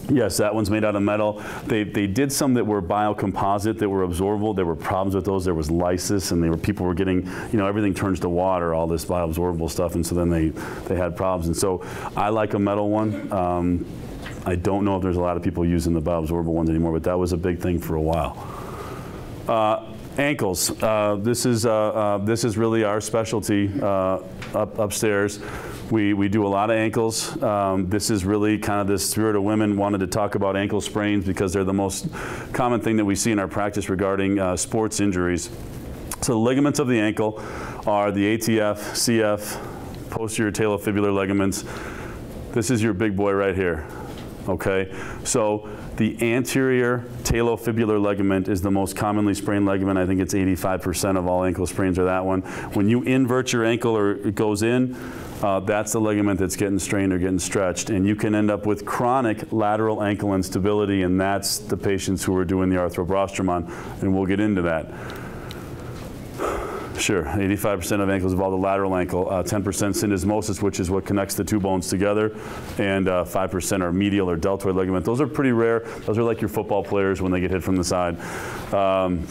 Yes, that one's made out of metal. They, they did some that were biocomposite, that were absorbable. There were problems with those. There was lysis, and they were, people were getting, you know, everything turns to water, all this bioabsorbable stuff, and so then they, they had problems. And so I like a metal one. Um, I don't know if there's a lot of people using the bioabsorbable ones anymore, but that was a big thing for a while. Uh, ankles. Uh, this is uh, uh, this is really our specialty uh, up, upstairs. We, we do a lot of ankles. Um, this is really kind of the spirit of women wanted to talk about ankle sprains because they're the most common thing that we see in our practice regarding uh, sports injuries. So the ligaments of the ankle are the A T F, C F, posterior talofibular ligaments. This is your big boy right here. Okay, so the anterior talofibular ligament is the most commonly sprained ligament. I think it's eighty-five percent of all ankle sprains are that one. When you invert your ankle or it goes in, uh, that's the ligament that's getting strained or getting stretched. And you can end up with chronic lateral ankle instability, and that's the patients who are doing the arthrobostrum on, and we'll get into that. Sure, eighty-five percent of ankles involve the lateral ankle, uh, ten percent syndesmosis, which is what connects the two bones together, and uh, five percent are medial or deltoid ligament. Those are pretty rare. Those are like your football players when they get hit from the side. Um,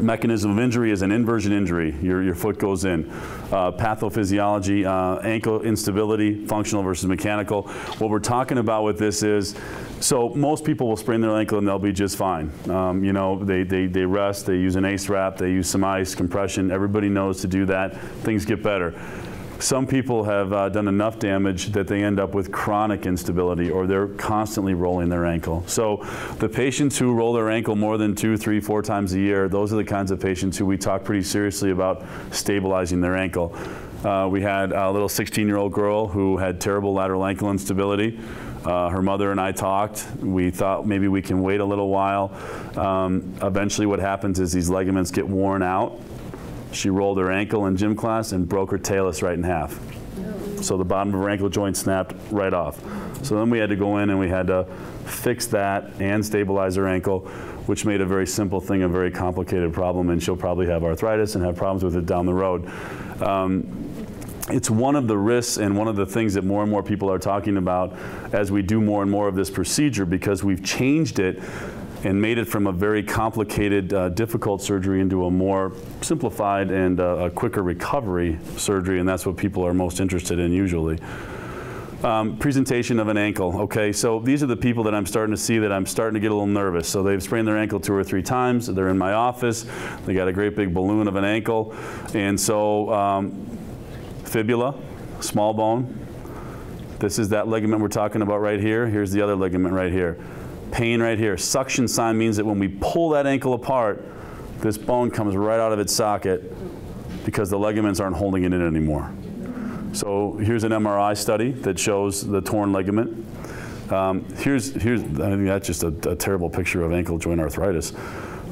mechanism of injury is an inversion injury. Your, your foot goes in. Uh, pathophysiology, uh, ankle instability, functional versus mechanical. What we're talking about with this is, so most people will sprain their ankle and they'll be just fine. Um, you know, they, they, they rest, they use an ACE wrap, they use some ice, compression. Everybody knows to do that. Things get better. Some people have uh, done enough damage that they end up with chronic instability, or they're constantly rolling their ankle. So the patients who roll their ankle more than two, three, four times a year, those are the kinds of patients who we talk pretty seriously about stabilizing their ankle. Uh, we had a little sixteen-year-old girl who had terrible lateral ankle instability. Uh, her mother and I talked. We thought maybe we can wait a little while. Um, eventually what happens is these ligaments get worn out. She rolled her ankle in gym class and broke her talus right in half. So the bottom of her ankle joint snapped right off. So then we had to go in and we had to fix that and stabilize her ankle, which made a very simple thing a very complicated problem, and she'll probably have arthritis and have problems with it down the road. Um, It's one of the risks and one of the things that more and more people are talking about as we do more and more of this procedure, because we've changed it and made it from a very complicated, uh, difficult surgery into a more simplified and uh, a quicker recovery surgery, and that's what people are most interested in usually. Um, presentation of an ankle. Okay, so these are the people that I'm starting to see that I'm starting to get a little nervous. So they've sprained their ankle two or three times. They're in my office. They got a great big balloon of an ankle, and so. Um, Fibula, small bone. This is that ligament we're talking about right here. Here's the other ligament right here. Pain right here. Suction sign means that when we pull that ankle apart, this bone comes right out of its socket because the ligaments aren't holding it in anymore. So here's an M R I study that shows the torn ligament. Um, here's, here's, I mean, that's just a, a terrible picture of ankle joint arthritis.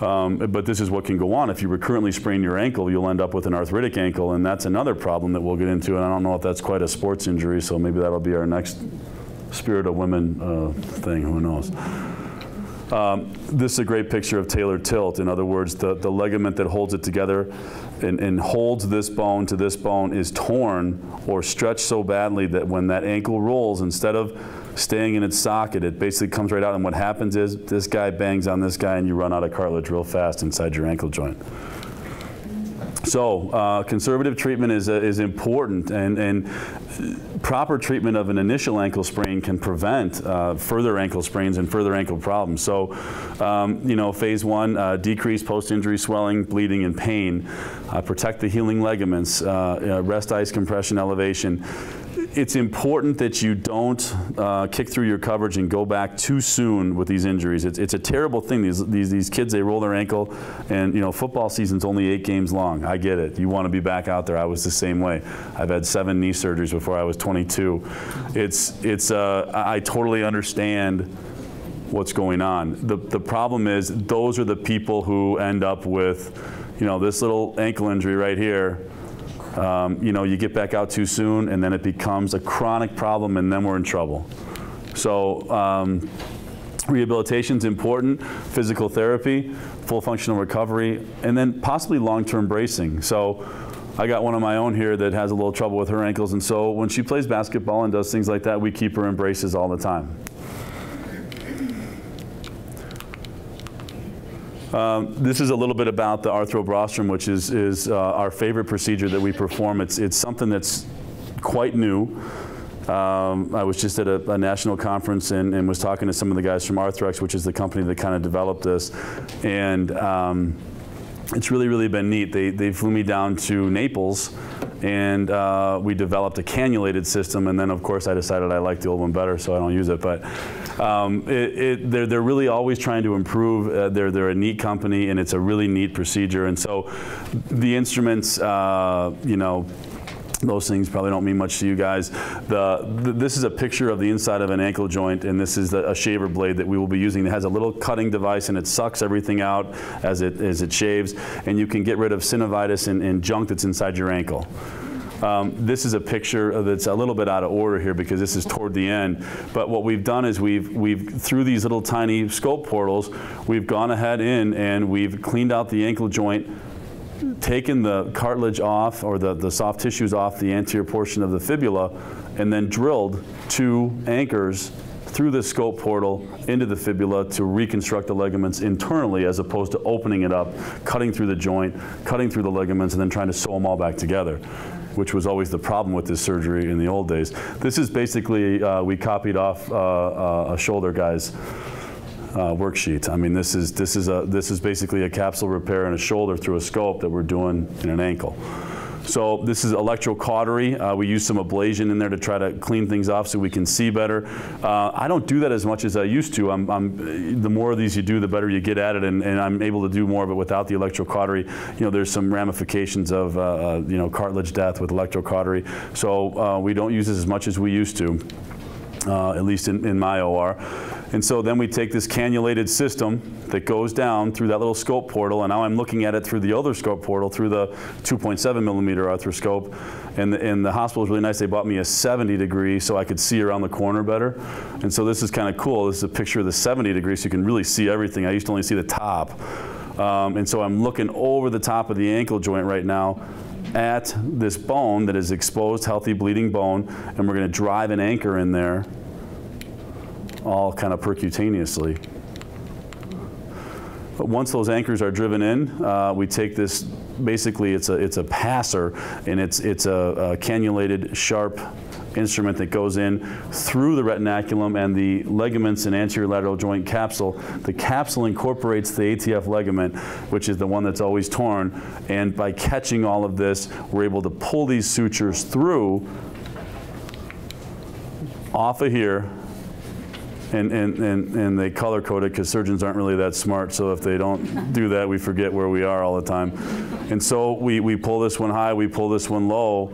Um, but this is what can go on. If you recurrently sprain your ankle, you'll end up with an arthritic ankle, and that's another problem that we'll get into, and I don't know if that's quite a sports injury, so maybe that'll be our next Spirit of Women uh, thing, who knows. Um, this is a great picture of Taylor tilt. In other words, the, the ligament that holds it together and, and holds this bone to this bone is torn or stretched so badly that when that ankle rolls, instead of staying in its socket, it basically comes right out, and what happens is this guy bangs on this guy and you run out of cartilage real fast inside your ankle joint. So uh, conservative treatment is, uh, is important, and, and proper treatment of an initial ankle sprain can prevent uh, further ankle sprains and further ankle problems. So, um, you know, phase one, uh, decrease post-injury swelling, bleeding, and pain. Uh, protect the healing ligaments, uh, rest, ice, compression, elevation. It's important that you don't uh, kick through your coverage and go back too soon with these injuries. It's, it's a terrible thing. These, these, these kids, they roll their ankle, and you know, football season's only eight games long. I get it. You want to be back out there. I was the same way. I've had seven knee surgeries before I was twenty-two. It's, it's, uh, I totally understand what's going on. The, the problem is those are the people who end up with, you know, this little ankle injury right here. Um, you know, you get back out too soon, and then it becomes a chronic problem, and then we're in trouble. So um, Rehabilitation is important, physical therapy, full functional recovery, and then possibly long-term bracing. So I got one of my own here that has a little trouble with her ankles, and so when she plays basketball and does things like that, we keep her in braces all the time. Um, this is a little bit about the arthrobostrum, which is, is uh, our favorite procedure that we perform. It's, it's something that's quite new. Um, I was just at a, a national conference and, and was talking to some of the guys from Arthrex, which is the company that kind of developed this. And um, it's really, really been neat. They, they flew me down to Naples, and uh, we developed a cannulated system. And then, of course, I decided I like the old one better, so I don't use it. But um, it, it, they're, they're really always trying to improve. Uh, they're, they're a neat company, and it's a really neat procedure. And so the instruments, uh, you know, those things probably don't mean much to you guys. The, the, this is a picture of the inside of an ankle joint, and this is the, a shaver blade that we will be using. It has a little cutting device, and it sucks everything out as it, as it shaves, and you can get rid of synovitis and, and junk that's inside your ankle. Um, this is a picture that's a little bit out of order here because this is toward the end. But what we've done is we've, we've through these little tiny scope portals, we've gone ahead in and we've cleaned out the ankle joint, taken the cartilage off or the, the soft tissues off the anterior portion of the fibula, and then drilled two anchors through the scope portal into the fibula to reconstruct the ligaments internally as opposed to opening it up, cutting through the joint, cutting through the ligaments, and then trying to sew them all back together, which was always the problem with this surgery in the old days. This is basically, uh, we copied off uh, uh, a shoulder guy's Uh, worksheet. I mean, this is this is a this is basically a capsule repair and a shoulder through a scope that we're doing in an ankle. So this is electrocautery. Uh, we use some ablation in there to try to clean things off so we can see better. Uh, I don't do that as much as I used to. I'm, I'm, the more of these you do, the better you get at it, and, and I'm able to do more of it without the electrocautery. You know, there's some ramifications of uh, uh, you know, cartilage death with electrocautery. So uh, we don't use this as much as we used to, uh, at least in, in my O R. And so then we take this cannulated system that goes down through that little scope portal, and now I'm looking at it through the other scope portal, through the two point seven millimeter arthroscope. And the, and the hospital was really nice. They bought me a seventy degree so I could see around the corner better. And so this is kind of cool. This is a picture of the seventy degree so you can really see everything. I used to only see the top. Um, and so I'm looking over the top of the ankle joint right now at this bone that is exposed, healthy, bleeding bone, and we're going to drive an anchor in there, all kind of percutaneously. But once those anchors are driven in, uh, we take this, basically it's a, it's a passer, and it's, it's a, a cannulated, sharp instrument that goes in through the retinaculum and the ligaments and anterior lateral joint capsule. The capsule incorporates the A T F ligament, which is the one that's always torn, and by catching all of this, we're able to pull these sutures through off of here. And, and, and, and they color code it because surgeons aren't really that smart, so if they don't do that, we forget where we are all the time. And so we, we pull this one high, we pull this one low,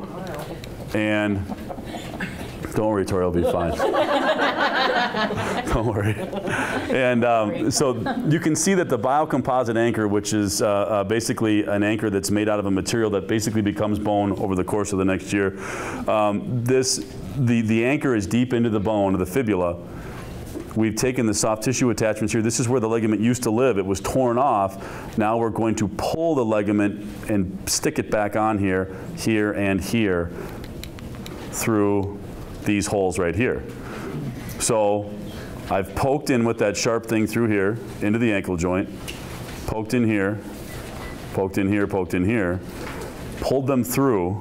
and don't worry, Tori, I'll be fine. Don't worry. And um, so you can see that the biocomposite anchor, which is uh, uh, basically an anchor that's made out of a material that basically becomes bone over the course of the next year, um, this, the, the anchor is deep into the bone of the fibula. We've taken the soft tissue attachments here. This is where the ligament used to live. It was torn off. Now we're going to pull the ligament and stick it back on here, here, and here through these holes right here. So I've poked in with that sharp thing through here into the ankle joint, poked in here, poked in here, poked in here, pulled them through,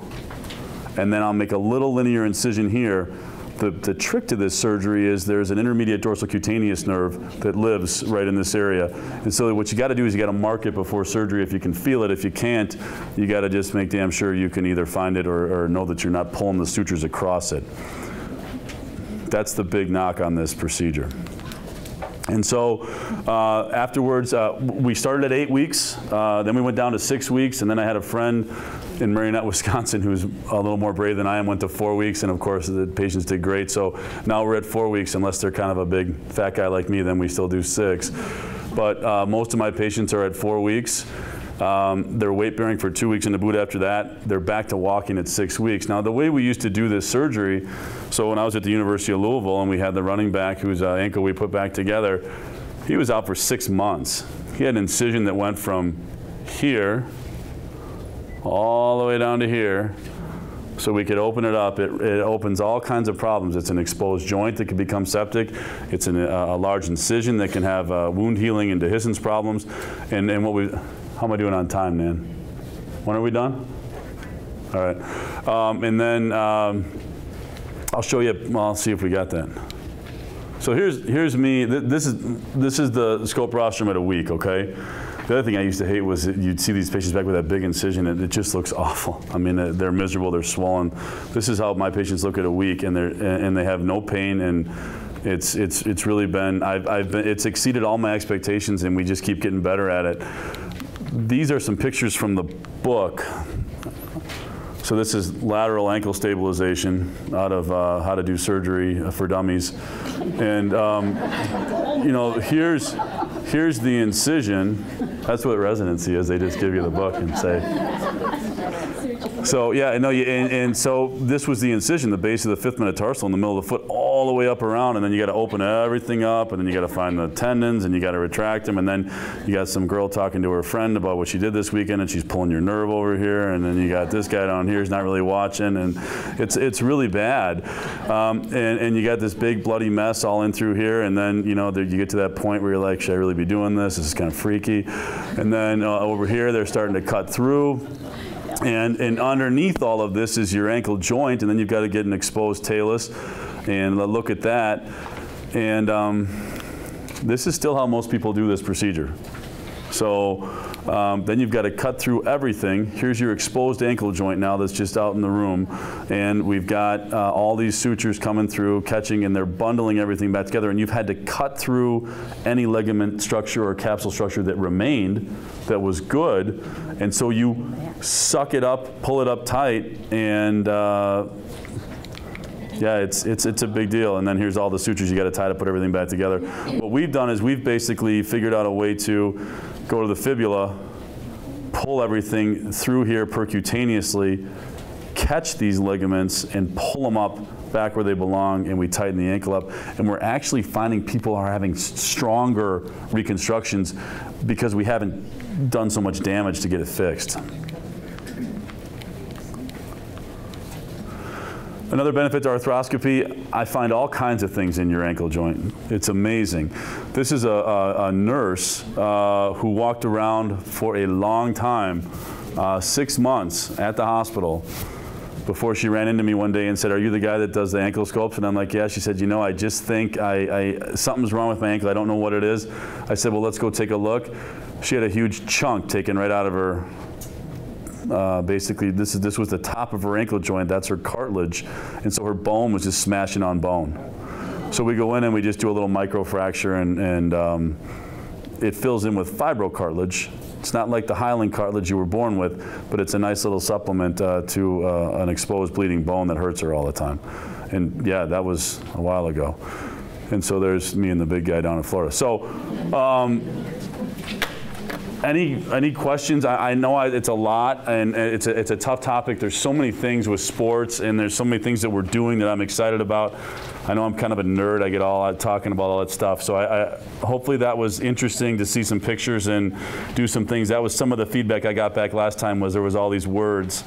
and then I'll make a little linear incision here. The, the trick to this surgery is there's an intermediate dorsal cutaneous nerve that lives right in this area. And so what you got to do is you got to mark it before surgery if you can feel it. If you can't, you got to just make damn sure you can either find it or, or know that you're not pulling the sutures across it. That's the big knock on this procedure. And so uh, afterwards, uh, we started at eight weeks, uh, then we went down to six weeks, and then I had a friend in Marionette, Wisconsin, who's a little more brave than I am, went to four weeks, and of course the patients did great. So now we're at four weeks, unless they're kind of a big fat guy like me, then we still do six. But uh, most of my patients are at four weeks. Um, they're weight bearing for two weeks in the boot after that. They're back to walking at six weeks. Now, the way we used to do this surgery, so when I was at the University of Louisville and we had the running back whose uh, ankle we put back together, he was out for six months. He had an incision that went from here all the way down to here. So we could open it up. It, it opens all kinds of problems. It's an exposed joint that can become septic. It's an, a, a large incision that can have uh, wound healing and dehiscence problems. And, and what we, how am I doing on time, Nan? When are we done? All right. Um, and then um, I'll show you. Well, I'll see if we got that. So here's here's me. Th this is this is the scope rostrum at a week. Okay. The other thing I used to hate was that you'd see these patients back with that big incision, and it just looks awful. I mean, they're miserable, they're swollen. This is how my patients look at a week, and they and they have no pain, and it's it's it's really been I've I've been it's exceeded all my expectations, and we just keep getting better at it. These are some pictures from the book. So this is lateral ankle stabilization out of uh, How to Do Surgery for Dummies, and um, you know here's. Here's the incision. That's what residency is. They just give you the book and say. So yeah, no, you, and, and so this was the incision, the base of the fifth metatarsal in the middle of the foot all the way up around, and then you got to open everything up, and then you got to find the tendons, and you got to retract them, and then you got some girl talking to her friend about what she did this weekend, and she's pulling your nerve over here, and then you got this guy down here who's not really watching, and it's it's really bad, um, and and you got this big bloody mess all in through here, and then you know there, you get to that point where you're like, should I really be doing this? This is kind of freaky. And then uh, over here, they're starting to cut through. And, and underneath all of this is your ankle joint, and then you've got to get an exposed talus. And look at that. And um, this is still how most people do this procedure. So um, then you've got to cut through everything. Here's your exposed ankle joint now that's just out in the room. And we've got uh, all these sutures coming through, catching, and they're bundling everything back together. And you've had to cut through any ligament structure or capsule structure that remained that was good. And so you suck it up, pull it up tight, and uh, yeah, it's, it's, it's a big deal. And then here's all the sutures you got to tie to put everything back together. What we've done is we've basically figured out a way to go to the fibula, pull everything through here percutaneously, catch these ligaments, and pull them up back where they belong, and we tighten the ankle up. And we're actually finding people are having stronger reconstructions because we haven't done so much damage to get it fixed. Another benefit to arthroscopy, I find all kinds of things in your ankle joint. It's amazing. This is a, a, a nurse uh, who walked around for a long time, uh, six months at the hospital, before she ran into me one day and said, "Are you the guy that does the ankle sculpts?" And I'm like, "Yeah." She said, "You know, I just think I, I something's wrong with my ankle. I don't know what it is." I said, "Well, let's go take a look." She had a huge chunk taken right out of her. Uh, basically, this is this was the top of her ankle joint. That's her cartilage, and so her bone was just smashing on bone. So we go in and we just do a little microfracture, and and um, it fills in with fibrocartilage. It's not like the hyaline cartilage you were born with, but it's a nice little supplement uh, to uh, an exposed bleeding bone that hurts her all the time. And yeah, that was a while ago. And so there's me and the big guy down in Florida. So. Um, Any any questions? I, I know I, it's a lot, and it's a, it's a tough topic. There's so many things with sports, and there's so many things that we're doing that I'm excited about. I know I'm kind of a nerd. I get all out talking about all that stuff. So I, I hopefully that was interesting to see some pictures and do some things. That was some of the feedback I got back last time was there was all these words.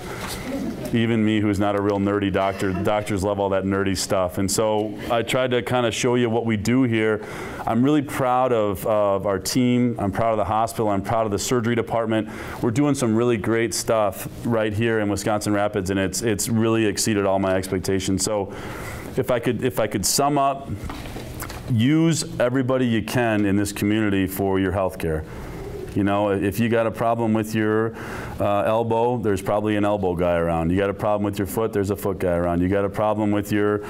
Even me, who's not a real nerdy doctor, doctors love all that nerdy stuff. And so I tried to kind of show you what we do here. I'm really proud of, of our team. I'm proud of the hospital. I'm proud of the surgery department. We're doing some really great stuff right here in Wisconsin Rapids, and it's, it's really exceeded all my expectations. So if I could, if I could sum up, use everybody you can in this community for your health care. You know, if you got a problem with your uh, elbow, there's probably an elbow guy around. You got a problem with your foot, there's a foot guy around. You got a problem with your,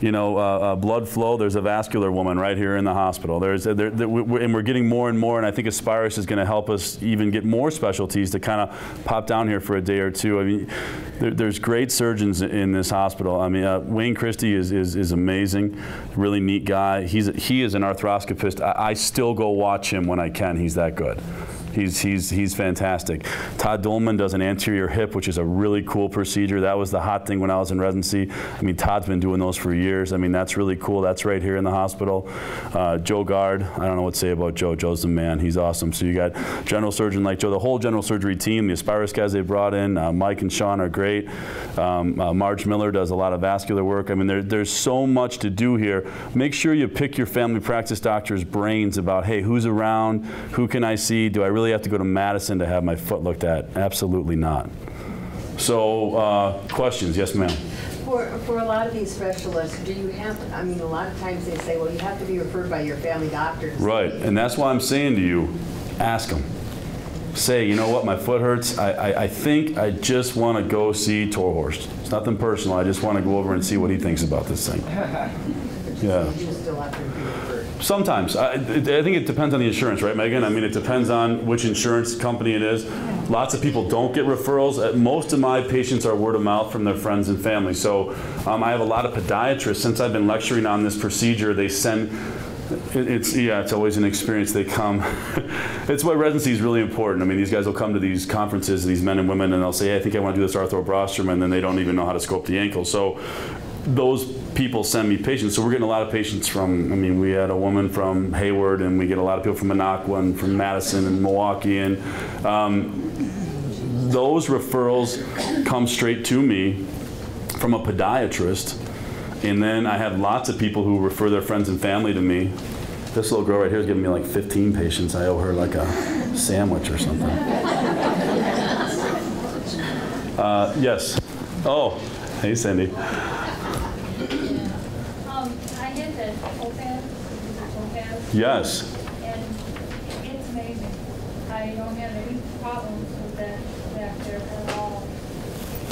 you know, uh, uh, blood flow, there's a vascular woman right here in the hospital. There's, uh, there, there, we're, and we're getting more and more, and I think Aspirus is going to help us even get more specialties to kind of pop down here for a day or two. I mean, there, there's great surgeons in this hospital. I mean, uh, Wayne Christie is, is, is amazing, really neat guy. He's, he is an arthroscopist. I, I still go watch him when I can. He's that good. He's, he's, he's fantastic. Todd Dohlman does an anterior hip, which is a really cool procedure. That was the hot thing when I was in residency. I mean, Todd's been doing those for years. I mean, that's really cool. That's right here in the hospital. Uh, Joe Gard, I don't know what to say about Joe. Joe's the man. He's awesome. So you got general surgeon like Joe, the whole general surgery team, the Aspirus guys they brought in. Uh, Mike and Sean are great. Um, uh, Marge Miller does a lot of vascular work. I mean, there, there's so much to do here. Make sure you pick your family practice doctor's brains about, hey, who's around? Who can I see? Do I really have to go to Madison to have my foot looked at? Absolutely not. So uh, questions? Yes, ma'am. For, for a lot of these specialists, do you have, I mean, a lot of times they say, well, you have to be referred by your family doctor. Right, and that's why I'm saying to you, ask them. Say, you know what, my foot hurts. I, I, I think I just want to go see Torhorst. It's nothing personal. I just want to go over and see what he thinks about this thing. Yeah. You still have to be referred. Sometimes. I, I think it depends on the insurance, right, Megan? I mean, it depends on which insurance company it is. Yeah. Lots of people don't get referrals. Most of my patients are word of mouth from their friends and family. So um, I have a lot of podiatrists. Since I've been lecturing on this procedure, they send... It's, yeah, it's always an experience. They come. It's why residency is really important. I mean, these guys will come to these conferences, these men and women, and they'll say, hey, I think I want to do this arthrobostrum, and then they don't even know how to scope the ankle. So those people send me patients. So we're getting a lot of patients from, I mean, we had a woman from Hayward, and we get a lot of people from Minocqua and from Madison and Milwaukee. And um, those referrals come straight to me from a podiatrist. And then I have lots of people who refer their friends and family to me. This little girl right here is giving me like fifteen patients. I owe her like a sandwich or something. Uh, yes. Oh, hey, Cindy. Um, I did the Topaz. Topaz. Yes. And it's amazing. I don't have any problems with that factor at all.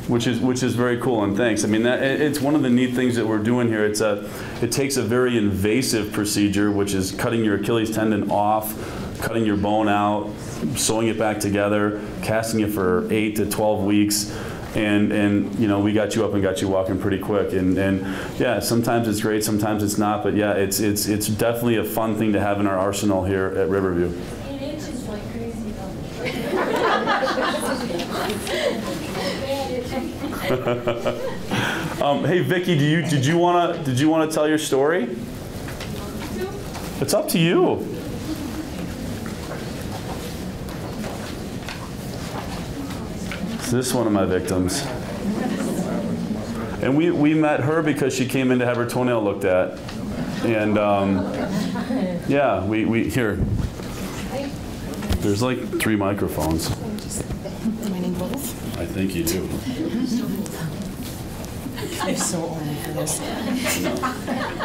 Which is which is very cool, and thanks. I mean, that, it's one of the neat things that we're doing here. It's a, it takes a very invasive procedure, which is cutting your Achilles tendon off, cutting your bone out, sewing it back together, casting it for eight to twelve weeks, and and you know, we got you up and got you walking pretty quick. And and yeah, sometimes it's great, sometimes it's not. But yeah, it's it's it's definitely a fun thing to have in our arsenal here at Riverview. It itches like crazy though. um, hey Vicki, do you did you wanna did you wanna tell your story? It's up to you. Is this one of my victims? And we we met her because she came in to have her toenail looked at, and um, yeah, we we here. There's like three microphones. I think you do. I'm so horny for this.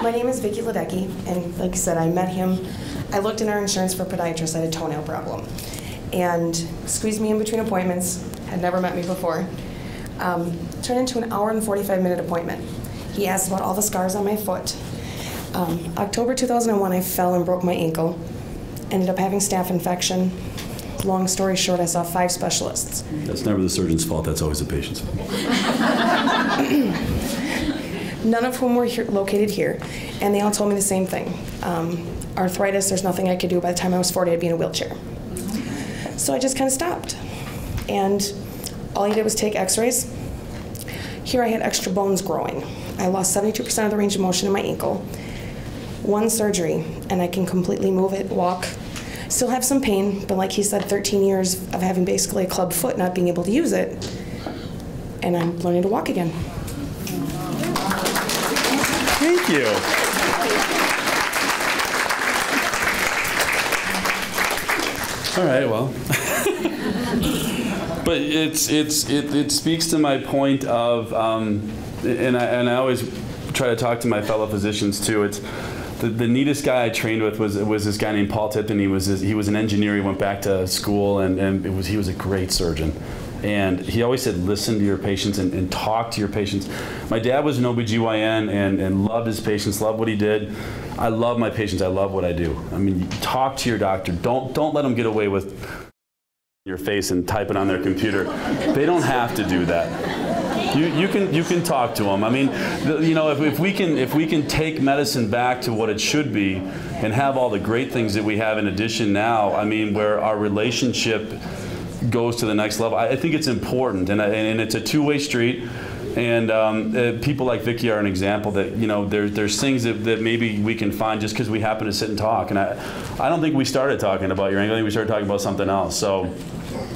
My name is Vicki Ledecki, and like I said, I met him. I looked in our insurance for podiatrists. I had a toenail problem, and squeezed me in between appointments. Had never met me before. Um, turned into an hour and forty-five minute appointment. He asked about all the scars on my foot. Um, October two thousand one, I fell and broke my ankle. Ended up having staph infection. Long story short, I saw five specialists. That's never the surgeon's fault. That's always the patient's fault. None of whom were here, located here, and they all told me the same thing. Um, arthritis, there's nothing I could do. By the time I was forty, I'd be in a wheelchair. So I just kind of stopped. And all I did was take x-rays. Here I had extra bones growing. I lost seventy-two percent of the range of motion in my ankle. One surgery, and I can completely move it, walk. Still have some pain, but like he said, thirteen years of having basically a club foot, not being able to use it, and I'm learning to walk again. Thank you. All right, well. But it's, it's, it, it speaks to my point of, um, and, I, and I always try to talk to my fellow physicians too. It's, The, the neatest guy I trained with was was this guy named Paul Tipton. He was his, he was an engineer. He went back to school, and and it was he was a great surgeon. And he always said, listen to your patients and, and talk to your patients. My dad was an O B G Y N and and loved his patients, loved what he did. I love my patients. I love what I do. I mean, talk to your doctor. Don't don't let them get away with your face and type it on their computer. They don't have to do that. you, you can you can talk to them. I mean, the, you know, if, if we can if we can take medicine back to what it should be, and have all the great things that we have in addition now. I mean, where our relationship goes to the next level. I, I think it's important, and and it's a two-way street. And um, uh, people like Vicki are an example that, you know, there, there's things that, that maybe we can find just because we happen to sit and talk. And I, I don't think we started talking about your ankle. I think we started talking about something else. So,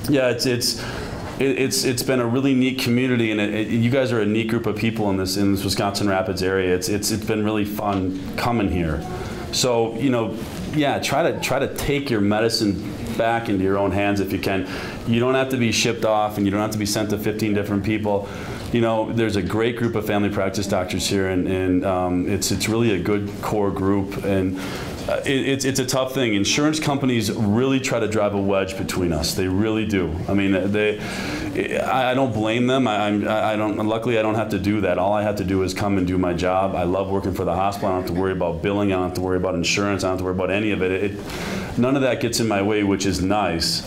yeah, it's it's it, it's it's been a really neat community, and it, it, you guys are a neat group of people in this in this Wisconsin Rapids area. It's it's it's been really fun coming here. So, you know, yeah, try to try to take your medicine back into your own hands if you can. You don't have to be shipped off, and you don't have to be sent to fifteen different people. You know, there's a great group of family practice doctors here, and, and um, it's it's really a good core group, and uh, it, it's it's a tough thing. Insurance companies really try to drive a wedge between us. They really do. I mean, they. I don't blame them. I, I don't. Luckily, I don't have to do that. All I have to do is come and do my job. I love working for the hospital. I don't have to worry about billing. I don't have to worry about insurance. I don't have to worry about any of it. it, it none of that gets in my way, which is nice.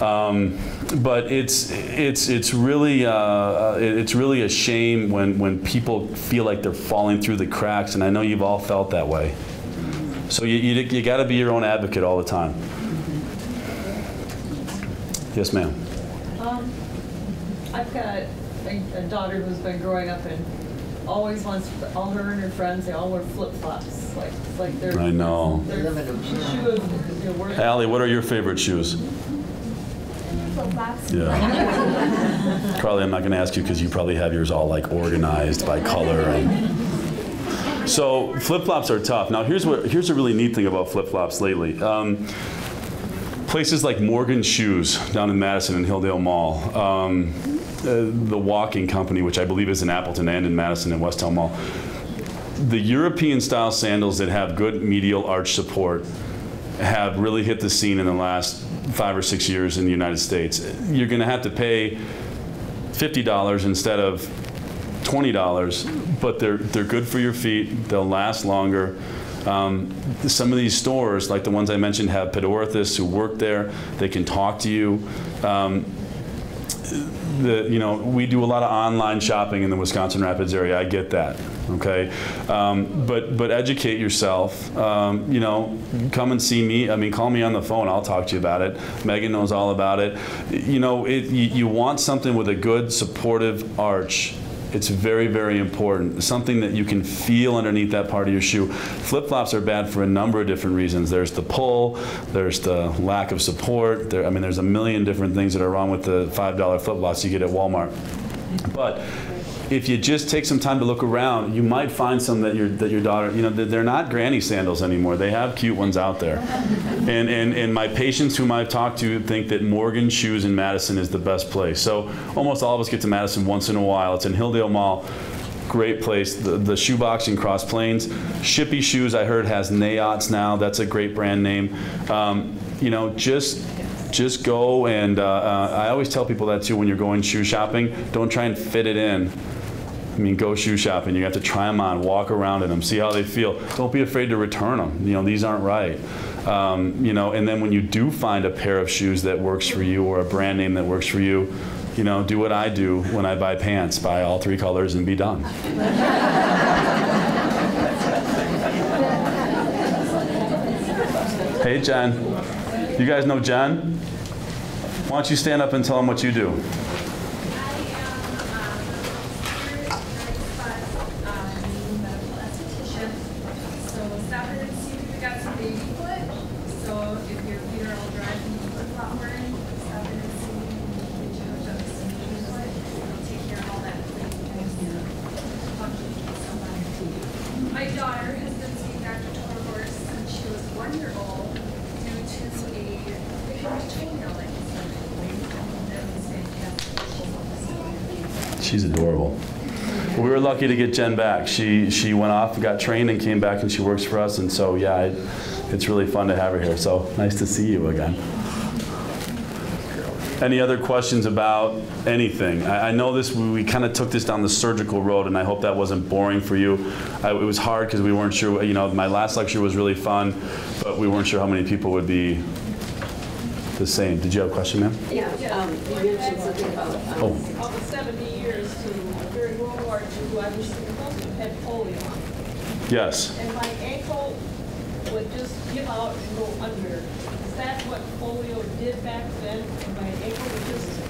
Um, but it's it's it's really uh, it's really a shame when when people feel like they're falling through the cracks, and I know you've all felt that way. So you you, you got to be your own advocate all the time. Yes, ma'am. Um, I've got a, a daughter who's been growing up and always wants all her and her friends. They all wear flip flops, like like they're. I know. They're, they're Allie, what are your favorite shoes? Yeah. Probably I'm not going to ask you because you probably have yours all like organized by color. And so flip-flops are tough. Now here's what here's a really neat thing about flip-flops lately. Um, places like Morgan Shoes down in Madison and Hilldale Mall, um, uh, the Walking Company, which I believe is in Appleton and in Madison and West Elmall, the European-style sandals that have good medial arch support have really hit the scene in the last five or six years in the United States. You're going to have to pay fifty dollars instead of twenty dollars, but they're they're good for your feet. They'll last longer. Um, some of these stores, like the ones I mentioned, have podorthists who work there. They can talk to you. Um, the, you know, we do a lot of online shopping in the Wisconsin Rapids area. I get that. Okay, um, but but educate yourself. Um, you know, come and see me. I mean, call me on the phone. I'll talk to you about it. Megan knows all about it. You know, it, you, you want something with a good supportive arch. It's very, very important. Something that you can feel underneath that part of your shoe. Flip-flops are bad for a number of different reasons. There's the pull, there's the lack of support. There, I mean, there's a million different things that are wrong with the five dollar flip-flops you get at Walmart. But if you just take some time to look around, you might find some that your that your daughter, you know, they're not granny sandals anymore. They have cute ones out there. And and and my patients whom I've talked to think that Morgan Shoes in Madison is the best place. So almost all of us get to Madison once in a while. It's in Hilldale Mall. Great place. The, the Shoebox in Cross Plains. Shippy Shoes, I heard, has Nayots now. That's a great brand name. Um, you know, just... Just go, and uh, uh, I always tell people that too when you're going shoe shopping. Don't try and fit it in. I mean, go shoe shopping. You have to try them on, walk around in them, see how they feel. Don't be afraid to return them. You know, these aren't right. Um, you know, and then when you do find a pair of shoes that works for you or a brand name that works for you, you know, do what I do when I buy pants. Buy all three colors and be done. Hey, John. You guys know John? Why don't you stand up and tell him what you do? I am a medical esthetician. So Saturday we got some baby foot. So if your feet are all dry and you flip flop wearing, Saturday we can change up some baby foot. We'll take care of all that. My daughter has been seeing Doctor Torborg since she was one year old. She's adorable. We were lucky to get Jen back. She she went off, got trained, and came back, and she works for us. And so yeah, it, it's really fun to have her here. So nice to see you again. Any other questions about anything? I, I know this. We, we kind of took this down the surgical road, and I hope that wasn't boring for you. I, it was hard because we weren't sure. You know, my last lecture was really fun, but we weren't sure how many people would be. The same. Did you have a question, ma'am? Yeah. Um, you mentioned something about um, oh. almost seventy years to daughter, who I was supposed to have had polio on. Yes. And my ankle would just give out and go under. Is that what polio did back then? And my ankle would just,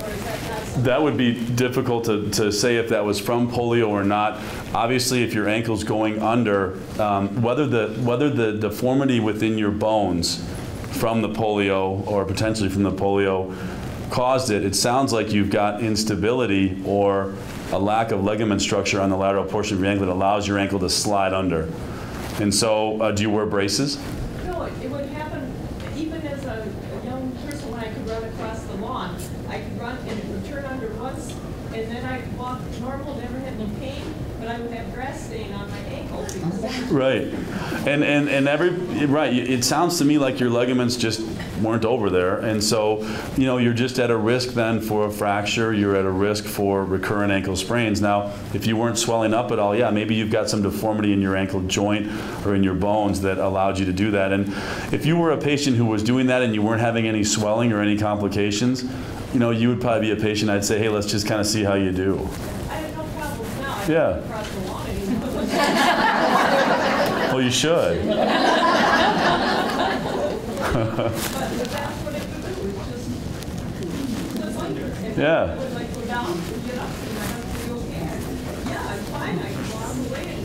or is that not something? That would be difficult to, to say if that was from polio or not. Obviously, if your ankle's going under, um, whether the whether the deformity within your bones from the polio or potentially from the polio caused it, it sounds like you've got instability or a lack of ligament structure on the lateral portion of your ankle that allows your ankle to slide under. And so, uh, do you wear braces? No, it, it would happen even as a, a young person when I could run across the lawn. I could run and it would turn under once, and then I'd walk normal, never had any pain, but I would have grass stain on my ankle. Right. And, and, and every, right, it sounds to me like your ligaments just weren't over there, and so, you know, you're just at a risk then for a fracture, you're at a risk for recurrent ankle sprains. Now, if you weren't swelling up at all, yeah, maybe you've got some deformity in your ankle joint or in your bones that allowed you to do that. And if you were a patient who was doing that and you weren't having any swelling or any complications, you know, you would probably be a patient I'd say, hey, let's just kind of see how you do. I have no problems now. I yeah. Across the lawn anymore. Well, you should. But that's what it would do, it's just, just under. And yeah. I would like go down and get up and I have to go again. Yeah, I'm fine, I can go out and wait and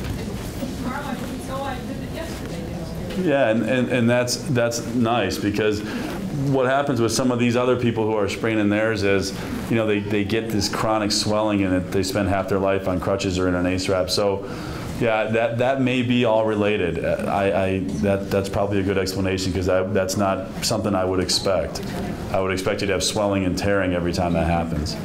tomorrow I can go, I did it yesterday. Yeah, and, and, and that's, that's nice because what happens with some of these other people who are spraining theirs is, you know, they, they get this chronic swelling and it, they spend half their life on crutches or in an ACE wrap. So, yeah, that, that may be all related. I, I, that, that's probably a good explanation because that's not something I would expect. I would expect you to have swelling and tearing every time that happens.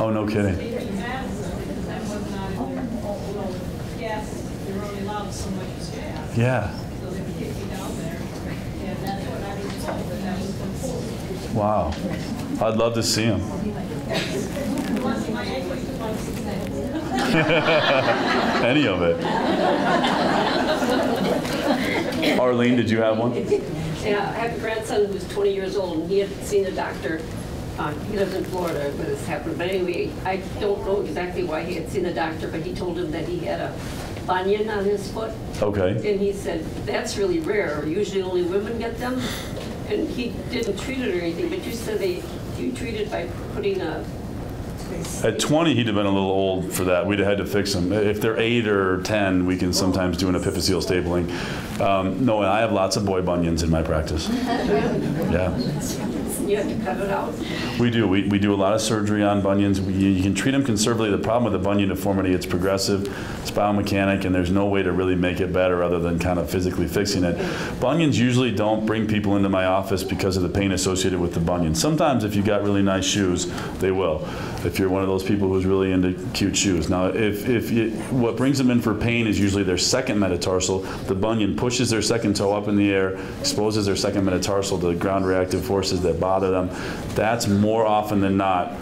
Oh, no kidding. Yeah. Wow. I'd love to see him. Any of it. Arlene, did you have one? Yeah, I have a grandson who's twenty years old, and he hadn't seen a doctor. Uh, he lives in Florida when this happened. But anyway, I don't know exactly why he had seen a doctor, but he told him that he had a bunion on his foot. Okay. And he said, that's really rare. Usually only women get them. And he didn't treat it or anything, but you said they, you treated by putting a... At twenty, he'd have been a little old for that. We'd have had to fix him. If they're eight or ten, we can sometimes do an epiphyseal stapling. Um, no, I have lots of boy bunions in my practice. Yeah. You have to cut it out? We do. We, we do a lot of surgery on bunions. We, you can treat them conservatively. The problem with a bunion deformity, it's progressive, it's biomechanic, and there's no way to really make it better other than kind of physically fixing it. Bunions usually don't bring people into my office because of the pain associated with the bunion. Sometimes if you've got really nice shoes, they will. If you're one of those people who's really into cute shoes. Now, if, if you, what brings them in for pain is usually their second metatarsal. The bunion pushes their second toe up in the air, exposes their second metatarsal to ground reactive forces that bother them. That's more often than not.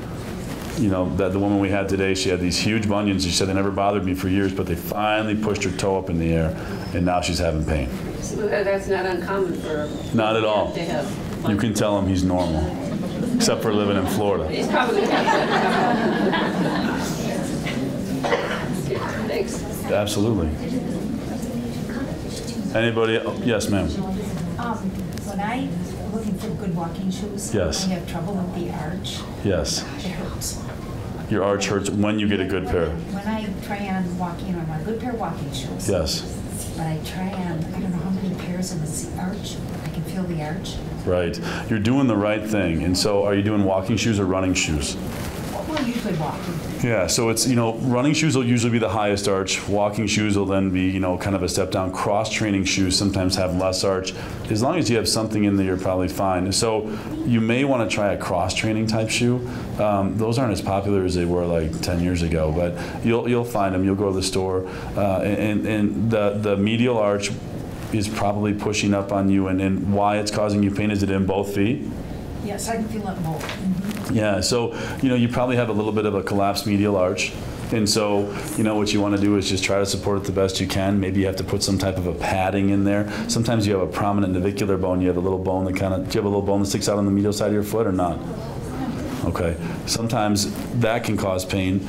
You know, that the woman we had today, she had these huge bunions. She said they never bothered me for years, but they finally pushed her toe up in the air, and now she's having pain. So that's not uncommon for... Not at all. To have you can tell him he's normal. Except for living in Florida. He's probably Thanks. Absolutely. Anybody else? Yes, ma'am. Um, when I'm looking for good walking shoes, yes. I have trouble with the arch. Yes. It hurts. Your arch hurts when you get a good when pair. I, when I try on walking, I'm on a good pair of walking shoes. Yes. But I try on, I don't know how many pairs, and it's the arch. I can feel the arch. Right. You're doing the right thing. And so are you doing walking shoes or running shoes? Well, usually walking. Yeah, so it's, you know, running shoes will usually be the highest arch. Walking shoes will then be, you know, kind of a step down. Cross-training shoes sometimes have less arch. As long as you have something in there, you're probably fine. So you may want to try a cross-training type shoe. Um, those aren't as popular as they were like ten years ago, but you'll, you'll find them. You'll go to the store. Uh, and and the, the medial arch is probably pushing up on you, and, and why it's causing you pain, is it in both feet? Yes, I can feel it both. Mm-hmm. Yeah, so you know you probably have a little bit of a collapsed medial arch. And so, you know, what you want to do is just try to support it the best you can. Maybe you have to put some type of a padding in there. Sometimes you have a prominent navicular bone. You have a little bone that kind of, do you have a little bone that sticks out on the medial side of your foot or not? Okay. Sometimes that can cause pain.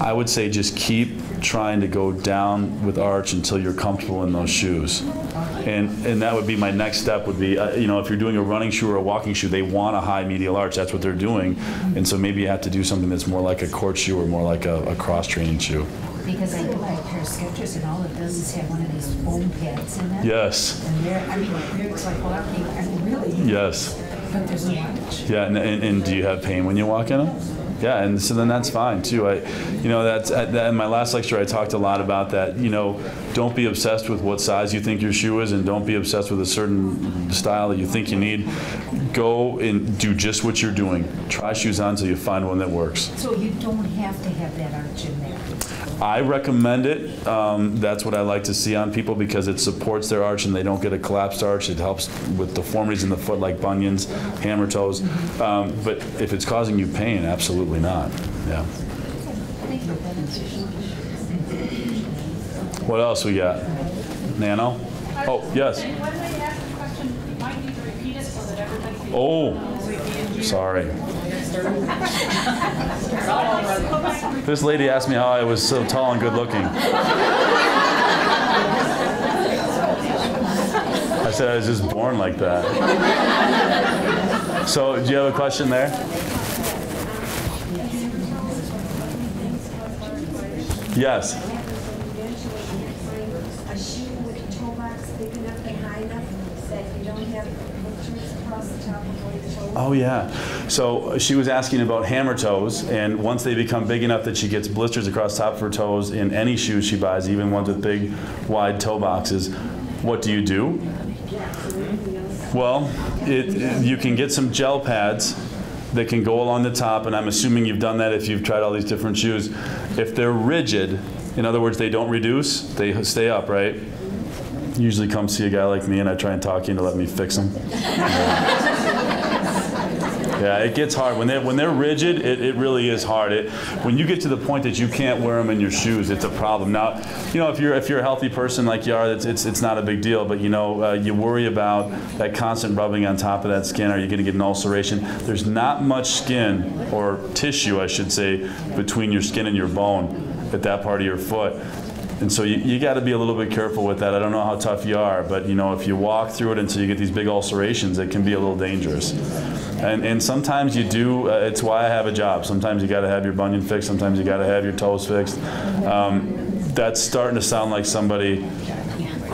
I would say just keep trying to go down with arch until you're comfortable in those shoes. And, and that would be my next step would be, uh, you know, if you're doing a running shoe or a walking shoe, they want a high medial arch. That's what they're doing. And so maybe you have to do something that's more like a court shoe or more like a, a cross-training shoe. Because I do have a pair of Skechers and all it does is have one of these foam pads in it. Yes. And they're, I mean, they're, it's like walking, I mean, really. Yes. But there's no arch. Yeah, and, and, and do you have pain when you walk in them? Yeah, and so then that's fine too. I, you know, that's I, that in my last lecture I talked a lot about that. You know, don't be obsessed with what size you think your shoe is, and don't be obsessed with a certain style that you think you need. Go and do just what you're doing. Try shoes on until you find one that works. So you don't have to have that arch in there. I recommend it. Um, that's what I like to see on people because it supports their arch and they don't get a collapsed arch. It helps with deformities in the foot like bunions, hammer toes. Um, but if it's causing you pain, absolutely not. Yeah. What else we got? Nano? Oh, yes. Oh, sorry. This lady asked me how I was so tall and good looking. I said I was just born like that. So, do you have a question there? Yes. A shoe with the toe box big enough and high enough that you don't have joints across the top of your toe. Oh yeah. So she was asking about hammer toes, and once they become big enough that she gets blisters across the top of her toes in any shoe she buys, even ones with big, wide toe boxes, what do you do? Well, it, you can get some gel pads that can go along the top, and I'm assuming you've done that if you've tried all these different shoes. If they're rigid, in other words, they don't reduce, they stay up, right? Usually come see a guy like me and I try and talk you into letting me fix them. Yeah, it gets hard. When they're, when they're rigid, it, it really is hard. It, when you get to the point that you can't wear them in your shoes, it's a problem. Now, you know, if you're, if you're a healthy person like you are, it's, it's, it's not a big deal. But, you know, uh, you worry about that constant rubbing on top of that skin. Are you going to get an ulceration? There's not much skin or tissue, I should say, between your skin and your bone at that part of your foot. And so you, you got to be a little bit careful with that. I don't know how tough you are, but, you know, if you walk through it until you get these big ulcerations, it can be a little dangerous. And, and sometimes you do, uh, it's why I have a job. Sometimes you got to have your bunion fixed. Sometimes you got to have your toes fixed. Um, that's starting to sound like somebody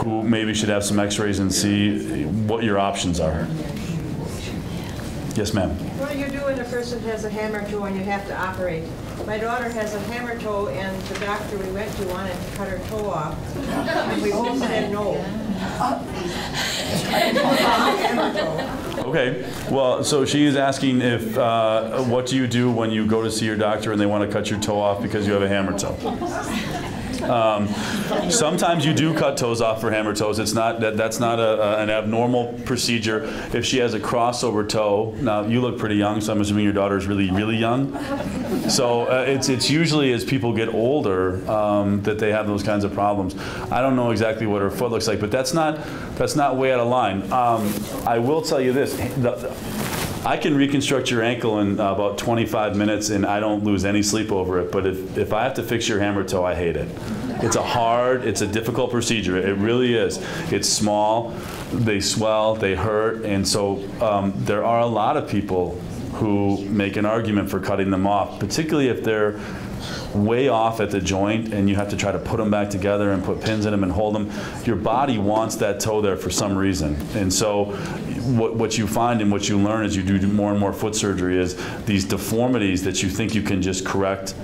who maybe should have some x-rays and see what your options are. Yes, ma'am. What do you do when a person has a hammer toe and you have to operate? My daughter has a hammer toe, and the doctor we went to wanted to cut her toe off, and we both said no. Okay, well, so she is asking if, uh, what do you do when you go to see your doctor and they want to cut your toe off because you have a hammer toe? Um, sometimes you do cut toes off for hammer toes. It's not that that's not a, a, an abnormal procedure. If she has a crossover toe, now you look pretty young, so I'm assuming your daughter is really, really young. So uh, it's it's usually as people get older um, that they have those kinds of problems. I don't know exactly what her foot looks like, but that's not that's not way out of line. Um, I will tell you this. The, the, I can reconstruct your ankle in uh, about twenty-five minutes, and I don't lose any sleep over it. But if, if I have to fix your hammer toe, I hate it. It's a hard, it's a difficult procedure. It really is. It's small, they swell, they hurt. And so um, there are a lot of people who make an argument for cutting them off, particularly if they're way off at the joint and you have to try to put them back together and put pins in them and hold them. Your body wants that toe there for some reason. And so what, what you find and what you learn as you do more and more foot surgery is these deformities that you think you can just correct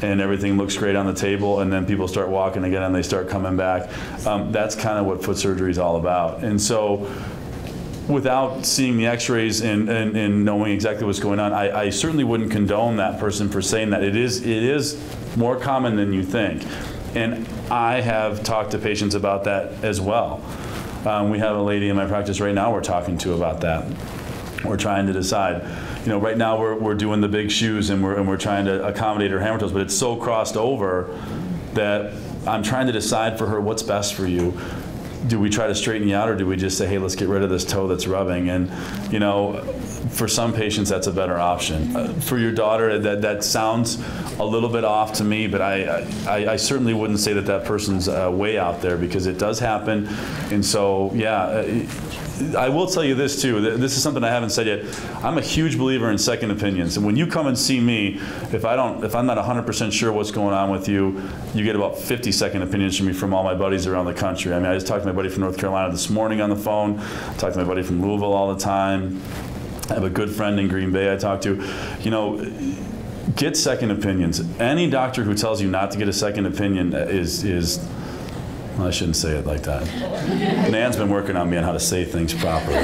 and everything looks great on the table, and then people start walking again and they start coming back. Um, that's kind of what foot surgery is all about. And so without seeing the x-rays and, and, and knowing exactly what's going on, I, I certainly wouldn't condone that person for saying that. It is, it is more common than you think. And I have talked to patients about that as well. Um, we have a lady in my practice right now we're talking to about that. we're trying to decide. You know, right now we're, we're doing the big shoes and we're, and we're trying to accommodate her hammer toes, but it's so crossed over that I'm trying to decide for her what's best for you. Do we try to straighten you out, or do we just say, hey, let's get rid of this toe that's rubbing? And, you know, for some patients, that's a better option. Uh, for your daughter, that, that sounds a little bit off to me, but I, I, I certainly wouldn't say that that person's uh, way out there, because it does happen. And so, yeah, I will tell you this, too. This is something I haven't said yet. I'm a huge believer in second opinions. And when you come and see me, if, I don't, if I'm not one hundred percent sure what's going on with you, you get about fifty second opinions from me from all my buddies around the country. I mean, I just talked to my buddy from North Carolina this morning on the phone. I talk to my buddy from Louisville all the time. I have a good friend in Green Bay I talk to. You know, get second opinions. Any doctor who tells you not to get a second opinion is, is well, I shouldn't say it like that. Nan's been working on me on how to say things properly.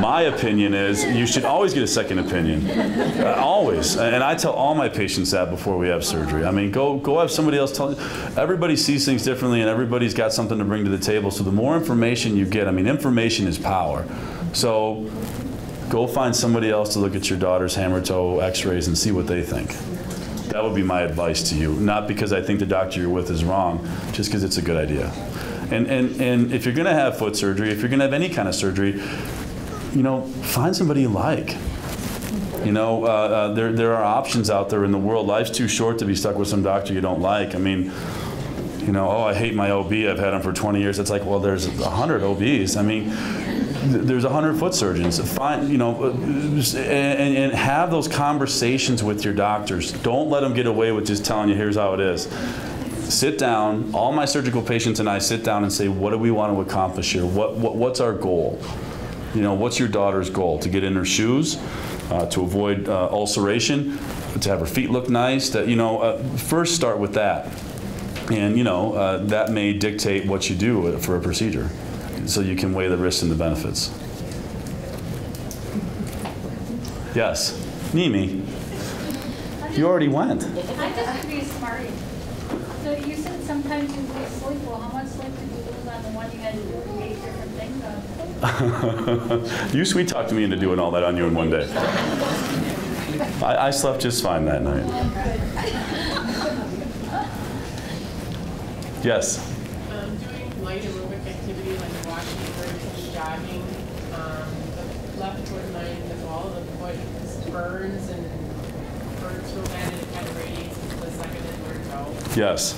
My opinion is you should always get a second opinion, uh, always. And I tell all my patients that before we have surgery. I mean, go go have somebody else tell you. Everybody sees things differently, and everybody's got something to bring to the table. So the more information you get, I mean, information is power. So go find somebody else to look at your daughter's hammer toe x-rays and see what they think. That would be my advice to you. Not because I think the doctor you're with is wrong, just because it's a good idea. And, and, and if you're going to have foot surgery, if you're going to have any kind of surgery, you know, find somebody you like. You know, uh, uh, there, there are options out there in the world. Life's too short to be stuck with some doctor you don't like. I mean, you know, oh, I hate my O B. I've had him for twenty years. It's like, well, there's a hundred O Bs. I mean, th there's a hundred foot surgeons. Find, you know, and, and have those conversations with your doctors. Don't let them get away with just telling you, here's how it is. Sit down. All my surgical patients and I sit down and say, what do we want to accomplish here? What, what, what's our goal? You know, what's your daughter's goal? To get in her shoes, uh, to avoid uh, ulceration, to have her feet look nice. To, you know, uh, first start with that. And, you know, uh, that may dictate what you do for a procedure. So you can weigh the risks and the benefits. Yes, Nimi, you already went. I'm just being smart. So you said sometimes you lose sleep. Well, how much sleep did you lose on the one you had to do? You sweet talked to me into doing all that on you in one day. I, I slept just fine that night. Yes? Um, doing light aerobic activity like walking or jogging, um, the left foot line, the ball of the foot just burns and burns so bad and it kind of radiates into the second and third toe. Yes.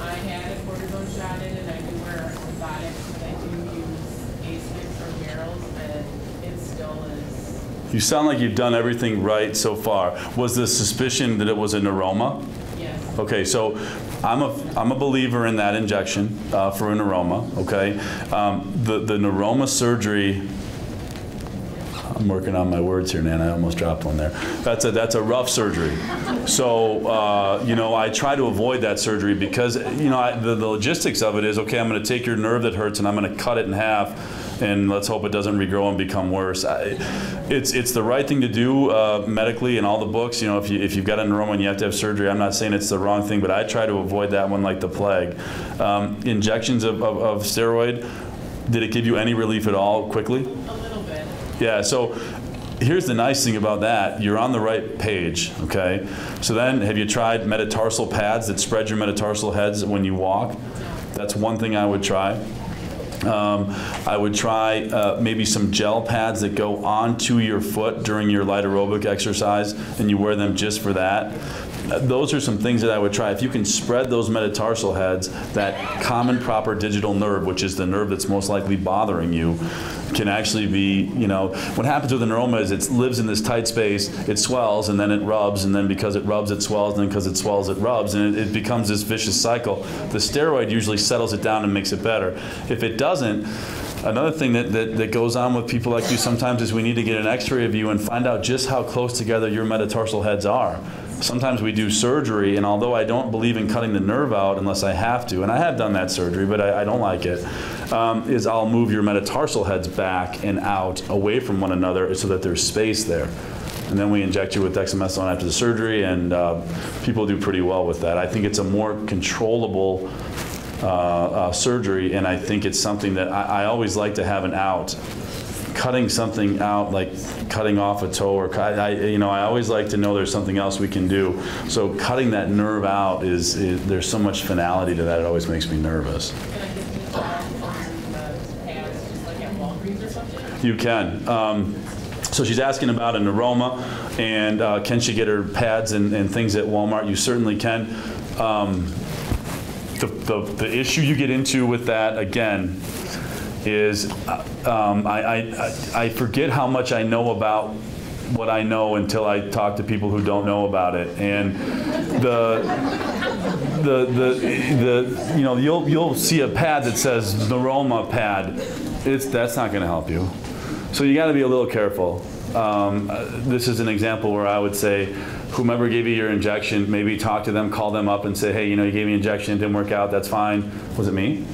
I had a cortisone shot in and I do wear a orthotics. You sound like you've done everything right so far. Was the suspicion that it was a neuroma? Yes. Okay, so I'm a, I'm a believer in that injection uh, for a neuroma, okay? Um, the, the neuroma surgery, I'm working on my words here, Nan, I almost dropped one there. That's a, that's a rough surgery. So, uh, you know, I try to avoid that surgery because, you know, I, the, the logistics of it is, okay, I'm gonna take your nerve that hurts and I'm gonna cut it in half. And let's hope it doesn't regrow and become worse. I, it's it's the right thing to do uh, medically in all the books. You know, if you if you've got a neuroma and you have to have surgery, I'm not saying it's the wrong thing, but I try to avoid that one like the plague. Um, injections of, of, of steroid. Did it give you any relief at all quickly? A little bit. Yeah. So. Here's the nice thing about that. You're on the right page, okay? So then, have you tried metatarsal pads that spread your metatarsal heads when you walk? That's one thing I would try. Um, I would try uh, maybe some gel pads that go onto your foot during your light aerobic exercise, and you wear them just for that. Those are some things that I would try. If you can spread those metatarsal heads, that common proper digital nerve, which is the nerve that's most likely bothering you, can actually be, you know, what happens with the neuroma is it lives in this tight space, it swells, and then it rubs, and then because it rubs, it swells, and then because it swells, it rubs, and it, it becomes this vicious cycle. The steroid usually settles it down and makes it better. If it doesn't, another thing that, that, that goes on with people like you sometimes is we need to get an x-ray of you and find out just how close together your metatarsal heads are. Sometimes we do surgery, and although I don't believe in cutting the nerve out unless I have to, and I have done that surgery, but I, I don't like it, um, is I'll move your metatarsal heads back and out away from one another so that there's space there. And then we inject you with dexamethasone after the surgery, and uh, people do pretty well with that. I think it's a more controllable uh, uh, surgery, and I think it's something that I, I always like to have an out. cutting something out, like cutting off a toe, or cut, I, you know, I always like to know there's something else we can do. So cutting that nerve out is, is there's so much finality to that. It always makes me nervous. You can. Um, so she's asking about a neuroma, and uh, can she get her pads and, and things at Walmart? You certainly can. Um, the, the, the issue you get into with that, again, is um, I, I, I forget how much I know about what I know until I talk to people who don't know about it. And the, the, the, the, you know, you'll, you'll see a pad that says neuroma pad. It's, that's not going to help you. So you got to be a little careful. Um, uh, this is an example where I would say, whomever gave you your injection, maybe talk to them, call them up and say, hey, you know, you gave me an injection, it didn't work out, that's fine. Was it me?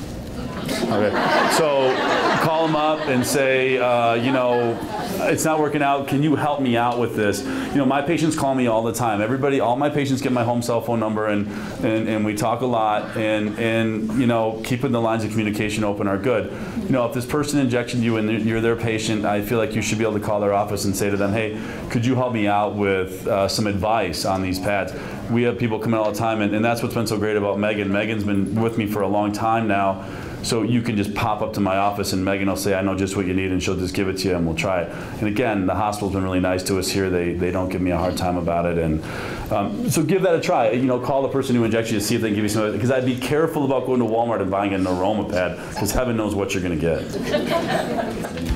Okay. So call them up and say, uh, you know, it's not working out. Can you help me out with this? You know, my patients call me all the time. Everybody, all my patients get my home cell phone number, and, and, and we talk a lot. And, and, you know, keeping the lines of communication open are good. You know, if this person injected you and you're their patient, I feel like you should be able to call their office and say to them, hey, could you help me out with uh, some advice on these pads? We have people come in all the time, and, and that's what's been so great about Megan. Megan's been with me for a long time now. So you can just pop up to my office and Megan will say, I know just what you need, and she'll just give it to you and we'll try it. And again, the hospital's been really nice to us here. They, they don't give me a hard time about it. And um, so give that a try. You know, call the person who injects you to see if they can give you some, because I'd be careful about going to Walmart and buying a neuroma pad, because heaven knows what you're gonna get.